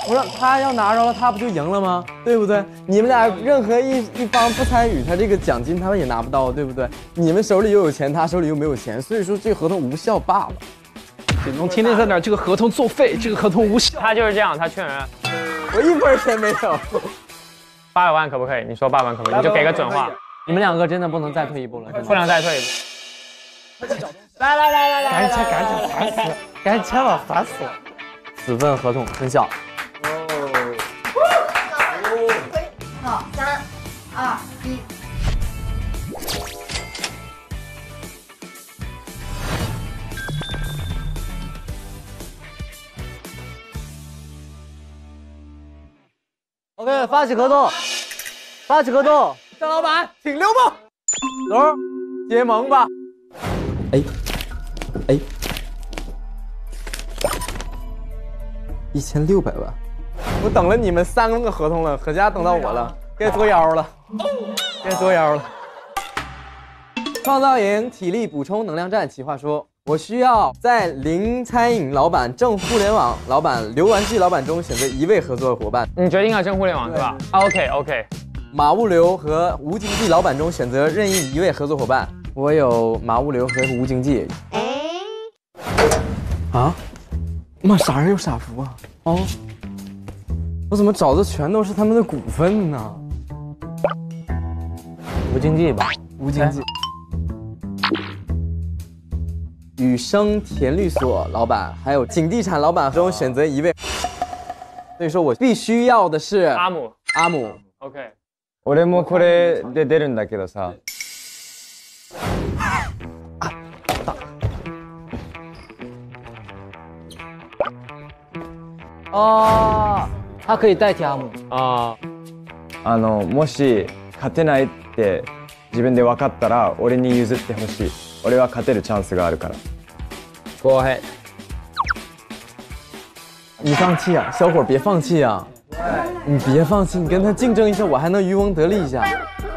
不是他要拿着了，他不就赢了吗？对不对？你们俩任何一一方不参与，他这个奖金他们也拿不到，对不对？你们手里又有钱，他手里又没有钱，所以说这个合同无效罢了。只能天天在那儿，这个合同作废，这个合同无效。他就是这样，他劝人，我一分钱没有。八百万可不可以？你说八百万可不可以？你就给个准话。 你们两个真的不能再退一步了，不能再退一步。来来来来来，赶紧赶紧烦死了，赶紧吧，烦死了。此份合同生效。哦。好，三、二、一。OK， 发起合同，发起合同。 张老板，请溜吧，走，结盟吧。哎，哎，一千六百万，我等了你们三个合同了，可家等到我了，该作妖了，该作妖了。创造营体力补充能量站企划说，我需要在零餐饮老板、正互联网老板、刘玩具老板中选择一位合作伙伴。你决定了正互联网是吧 ？OK OK。 马物流和无经济老板中选择任意一位合作伙伴。我有马物流和无经济。啊！妈，傻人有傻福啊！哦，我怎么找的全都是他们的股份呢？无经济吧，无经济。雨生田律所老板还有景地产老板中选择一位。所以说我必须要的是阿姆，阿姆。OK。 俺もこれで出るんだけどさ。あ、だ。ああ、他可以代替阿姆。ああ、あのもし勝てないって自分で分かったら俺に譲ってほしい。俺は勝てるチャンスがあるから。Go ahead。你放弃呀，小伙别放弃呀。 你别放弃，你跟他竞争一下，我还能渔翁得利一下。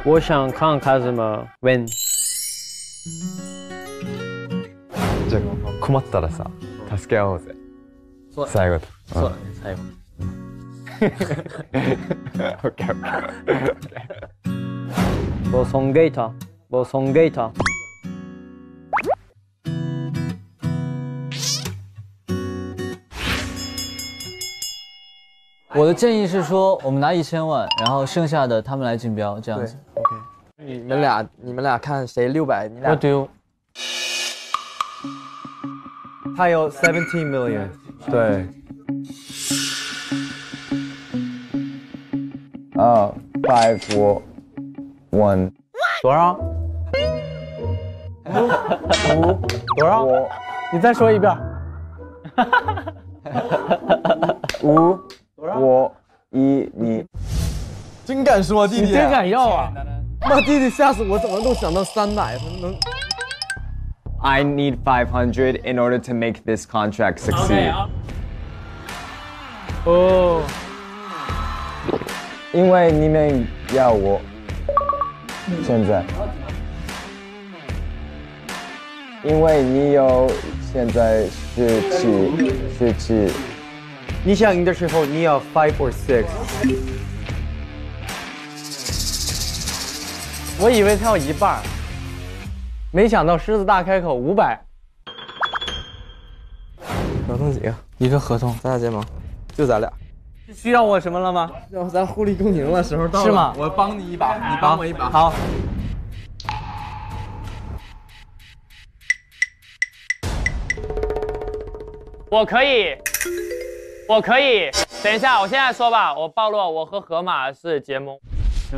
我想看看怎么 win。じゃあ困ったらさ、助け合おうぜ。最後と。そうだね、最後。OK OK。ボソンゲータ、ボソンゲータ。我的建议是说，我们拿一千万，然后剩下的他们来竞标，这样子。OK。你们俩，你们俩看谁六百，你俩。我丢。他有 seventeen million。对。啊 ，five four one。多少？五多少？你再说一遍。哈哈哈哈哈！五。 我一你，真敢说弟弟，你真敢要啊！妈弟弟吓死我，怎么都想到三百能。I need five hundred in order to make this contract succeed. 哦，因为你们要我，现在，因为你有现在十七十七。 你想赢的时候，你要 five or six。我以为他要一半，没想到狮子大开口五百。合同几个？一个合同，咱俩结盟，就咱俩。需要我什么了吗？要咱互利共赢了，时候到了。是吗？我帮你一把，你帮我一把。好。我可以。 我可以，等一下，我现在说吧，我暴露了，我和河马是结盟，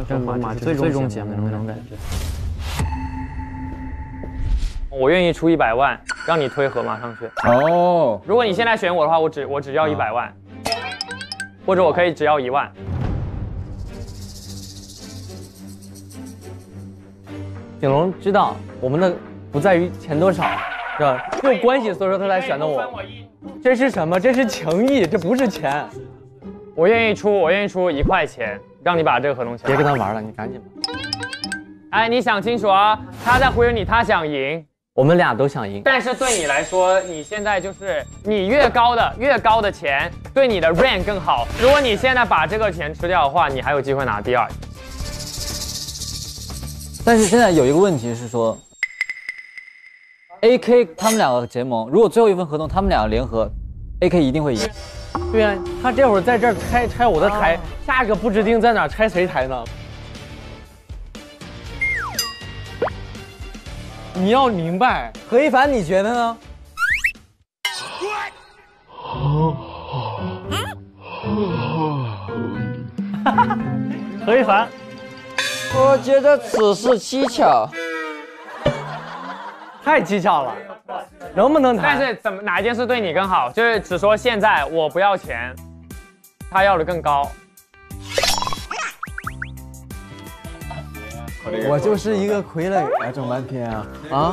跟河马最终结盟那种感觉。我愿意出一百万，让你推河马上去。哦，如果你现在选我的话，我只我只要一百万，或者我可以只要一万。景龙知道我们的不在于钱多少，是吧？有关系，所以说他才选的我。这是什么？这是情谊，这不是钱。我愿意出，我愿意出一块钱，让你把这个合同签。别跟他玩了，你赶紧吧。哎，你想清楚啊！他在忽悠你，他想赢。 我们俩都想赢，但是对你来说，你现在就是你越高的越高的钱，对你的 rank 更好。如果你现在把这个钱吃掉的话，你还有机会拿第二。但是现在有一个问题是说 ，A K 他们两个结盟，如果最后一份合同他们两个联合 ，A K 一定会赢。对呀、啊，他这会儿在这儿拆拆我的台，啊、下一个不知定在哪拆谁台呢？ 你要明白，何一凡，你觉得呢？何一凡，我觉得此事蹊跷，太蹊跷了，能不能谈？但是怎么哪一件事对你更好？就是只说现在我不要钱，他要的更高。 我就是一个傀儡啊，整半天啊啊！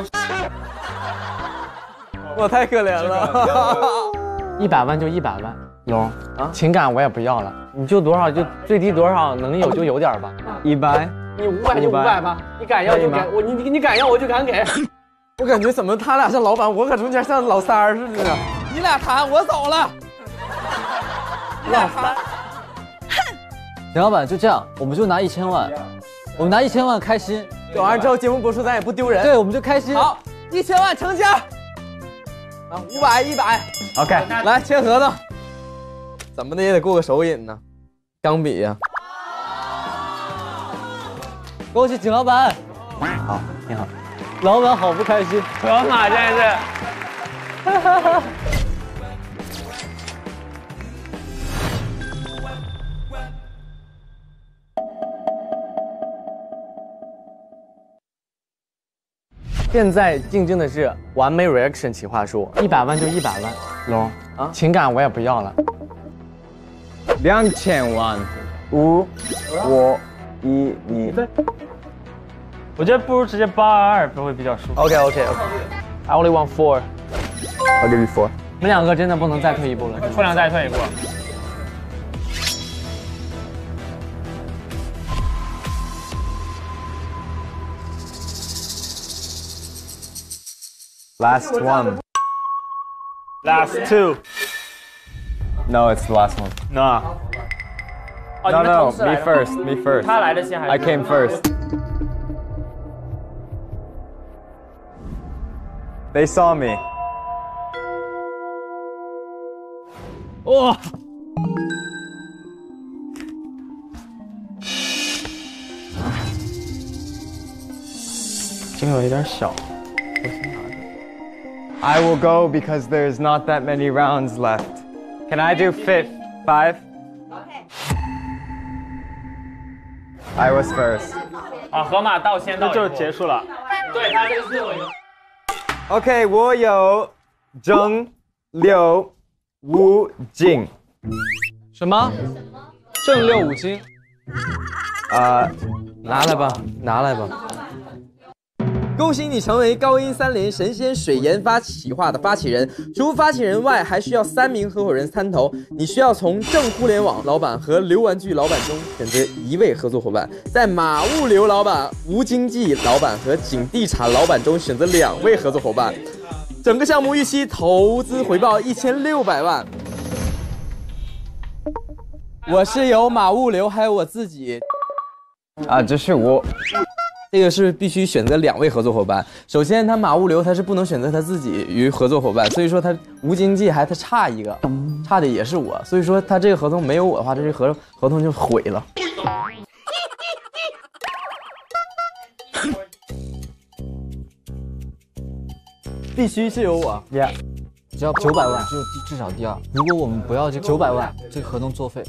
我太可怜了，一百万就一百万，有啊，情感我也不要了，你就多少就最低多少能有就有点吧，一百，你五百就五百吧，你敢要就敢我你你你敢要我就敢给，我感觉怎么他俩像老板，我搁中间像老三儿似的，你俩谈我走了，你俩谈，陈老板就这样，我们就拿一千万。 我们拿一千万开心，走完之后节目播出，咱也不丢人。对，我们就开心。好，一千万成交。啊，五百一百。OK， 来签合同。怎么的也得过个手瘾呢，钢笔呀、啊。恭喜景老板。好，你好。老板好不开心。河马真是。哈哈哈。现在竞争的是完美 reaction 企划书，一百万就一百万，龙啊，情感我也不要了，两千万，五，我，一，你，我觉得不如直接八二会比较舒服。OK OK OK。I only want four. I'll give you four. 你们两个真的不能再退一步了，不能再退一步。 Last one. Last two. No, it's the last one. No. No, no, me first, me first. I came first. They saw me. Oh. This one is a little bit. I will go because there's not that many rounds left. Can I do fifth? Five? Okay. I was first. 啊，河马到先到一步，这就结束了。对，他这个最后一个。OK， 我有郑、柳、五、金。什么？郑、六、五、金。啊，拿来吧，拿来吧。 恭喜你成为高音三联神仙水研发企划的发起人，除发起人外，还需要三名合伙人参投。你需要从正互联网老板和流玩具老板中选择一位合作伙伴，在马物流老板、无经济老板和景地产老板中选择两位合作伙伴。整个项目预期投资回报一千六百万。我是由马物流还有我自己。啊，这是我。 这个是必须选择两位合作伙伴。首先，他马物流他是不能选择他自己与合作伙伴，所以说他无经济还他差一个，差的也是我，所以说他这个合同没有我的话，这个合合同就毁了。必须是有我，耶！ Yeah. 只要九百万，就至少第二。如果我们不要这九百万，这个合同作废。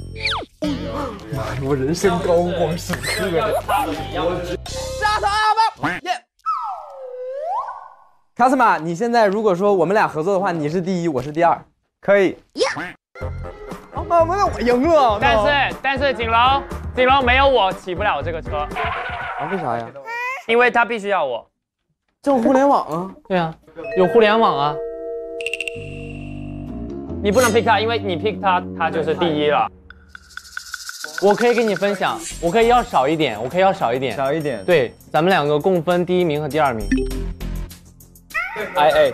我人生高光时刻。杀他吧！耶！卡斯玛，你现在如果说我们俩合作的话，你是第一，我是第二，可以。啊妈妈，那我赢了。但是但是，锦龙锦龙没有我起不了这个车。啊？为啥呀？因为他必须要我。这互联网啊，对啊，有互联网啊。你不能 pick 他，因为你 pick 他，他就是第一了。我可以跟你分享，我可以要少一点，我可以要少一点，少一点。对，咱们两个共分第一名和第二名。哎哎，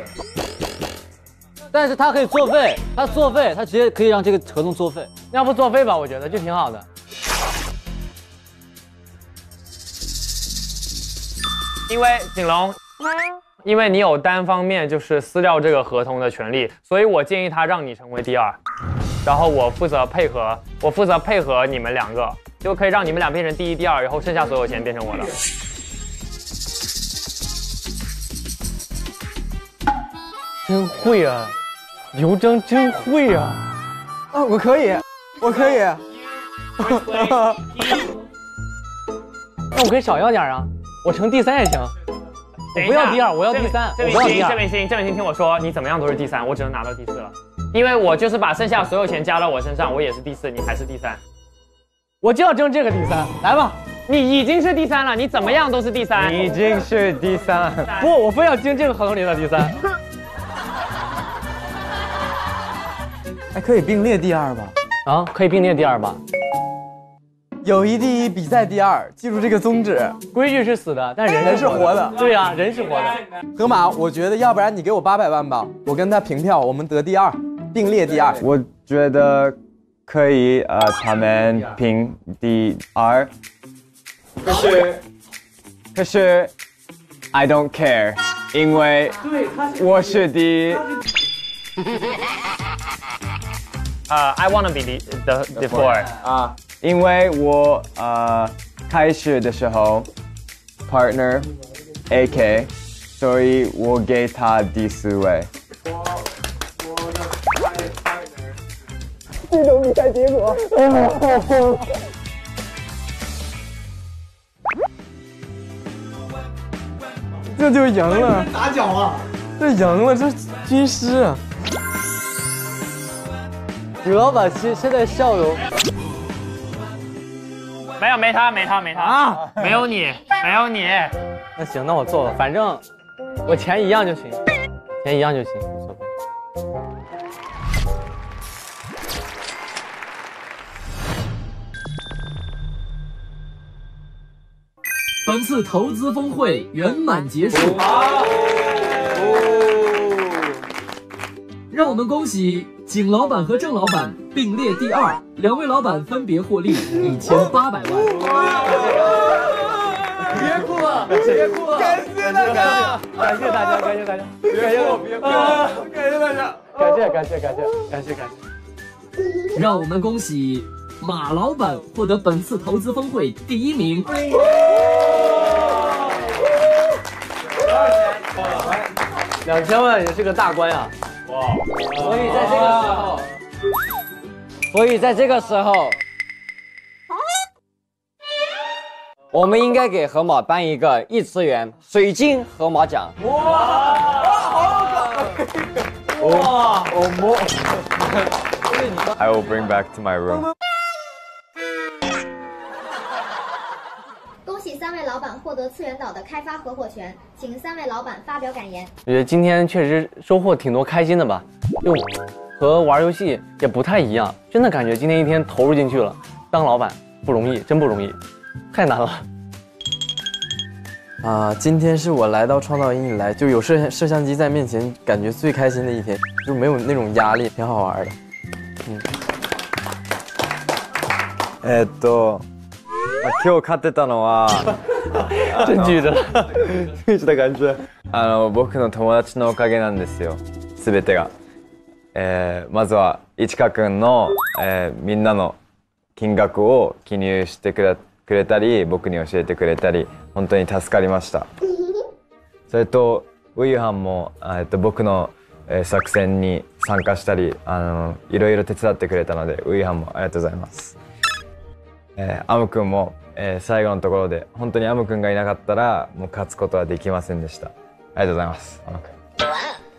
但是他可以作废，他作废，他直接可以让这个合同作废。要不作废吧，我觉得就挺好的。 因为景龙，因为你有单方面就是撕掉这个合同的权利，所以我建议他让你成为第二，然后我负责配合，我负责配合你们两个，就可以让你们俩变成第一、第二，然后剩下所有钱变成我的。真会啊，刘铮真会啊！啊，我可以，我可以。那我可以少要点啊。 我成第三也行，我不要第二，我要第三。郑明星，郑明星，郑明星，听我说，你怎么样都是第三，我只能拿到第四了，因为我就是把剩下所有钱加到我身上，我也是第四，你还是第三，我就要争这个第三，来吧，你已经是第三了，你怎么样都是第三，你已经是第三，不，我非要争这个合同里的第三，还可以并列第二吧？啊，可以并列第二吧？ 友谊第一，比赛第二，记住这个宗旨。规矩是死的，但人人是活的。对呀、啊，人是活的。河马，我觉得要不然你给我八百万吧，我跟他平票，我们得第二，并列第二。我觉得可以，呃，他们平第二。可是，可是 ，I don't care， 因为我是第一。呃、uh, ，I wanna be the the the four 啊。Uh. 因为我呃开始的时候 ，partner A K， 所以我给他第四位。我我的 partner。这种比赛结果。这就赢了。打搅啊！这赢了，这军师啊。你要把现现在笑容。 没有，没他，没他，没他啊！没有你，没有你。那行，那我做了，反正我钱一样就行，钱一样就行，无所谓。本次投资峰会圆满结束。好，让我们恭喜。 景老板和郑老板并列第二，两位老板分别获利一千八百万。别哭了，别哭了！感谢大家，感谢大家，感谢大家，别哭，别哭！感谢大家，感谢感谢感谢感谢感谢！让我们恭喜马老板获得本次投资峰会第一名。两千万也是个大关呀！ 哇！所以在这个时候，所以在这个时候，我们应该给河马颁一个一次元水晶河马奖。哇！哇！我摸。I will bring back to my room。恭喜三位老板获得次元岛的开发合伙权，请三位老板发表感言。我觉得今天确实收获挺多开心的吧，就和玩游戏也不太一样，真的感觉今天一天投入进去了。当老板不容易，真不容易，太难了。啊，今天是我来到创造营以来，就有摄摄像机在面前，感觉最开心的一天，就没有那种压力，挺好玩的。嗯。えっと。 今日勝てたのは真珠だ。真珠だ感じ。あの僕の友達のおかげなんですよ。すべてが、えー、まずは一華君の、えー、みんなの金額を記入してくれ、くれたり、僕に教えてくれたり、本当に助かりました。それとウユハンもえっと僕の、えー、作戦に参加したり、あのいろいろ手伝ってくれたので、ウユハンもありがとうございます。 えー、アム君も、えー、最後のところで本当にアム君がいなかったらもう勝つことはできませんでした。ありがとうございます、アム君。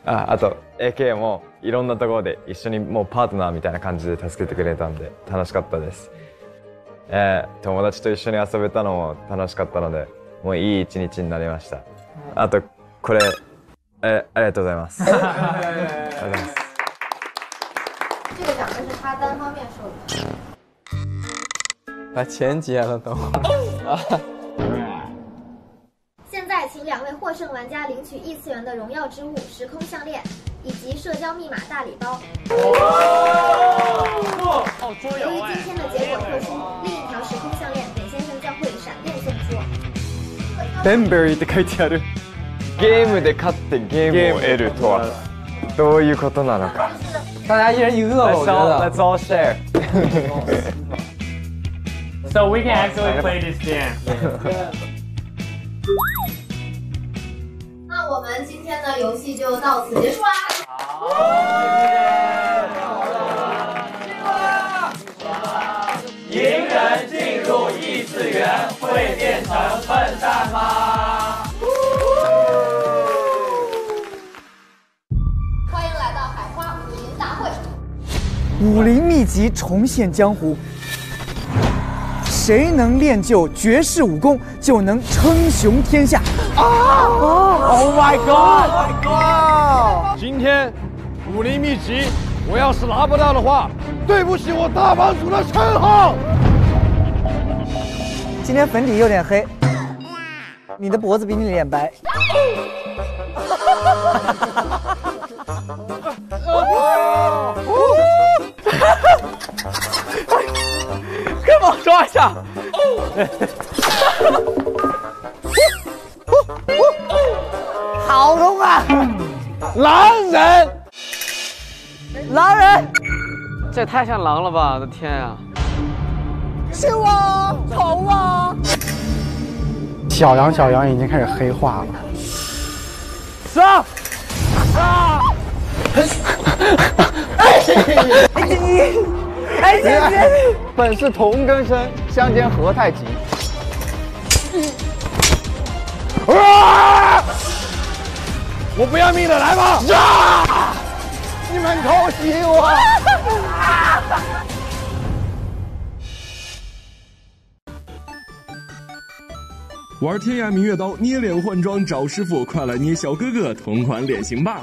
あ、あと A K もいろんなところで一緒にもうパートナーみたいな感じで助けてくれたんで楽しかったです。えー、友達と一緒に遊べたのも楽しかったので、もういい一日になりました。あとこれえありがとうございます。ありがとうございます。这个奖就是他单方面授予。把钱结了，等会儿。现在，请两位获胜玩家领取异次元的荣耀之物时空项链以及社交密码大礼包。哦，由于今天的结果特殊，另一条时空项链给先生将会闪电送出。Benberry って書いてある。ゲームで勝ってゲームを得るとはどういうことなのか。大家一人一个，我觉得。Let's all share. So we can actually play this game. 那我们今天的游戏就到此结束啦！好，赢人进入异次元会变成笨蛋吗？欢迎来到海花武林大会，武林秘籍重现江湖。 谁能练就绝世武功，就能称雄天下。啊 ！Oh my god！ 今天武林秘籍，我要是拿不到的话，对不起我大帮主的称号。今天粉底有点黑，你的脖子比你脸白。跟我抓一下！好痛啊！狼人，狼人，这也太像狼了吧！我的天呀！是我，头啊！小羊，小羊已经开始黑化了。杀！啊！哎，姐姐，本是同根生，相煎何太急。啊！我不要命的，来吧！啊！你们偷袭我！玩天涯明月刀，捏脸换装找师傅，快来捏小哥哥同款脸型吧！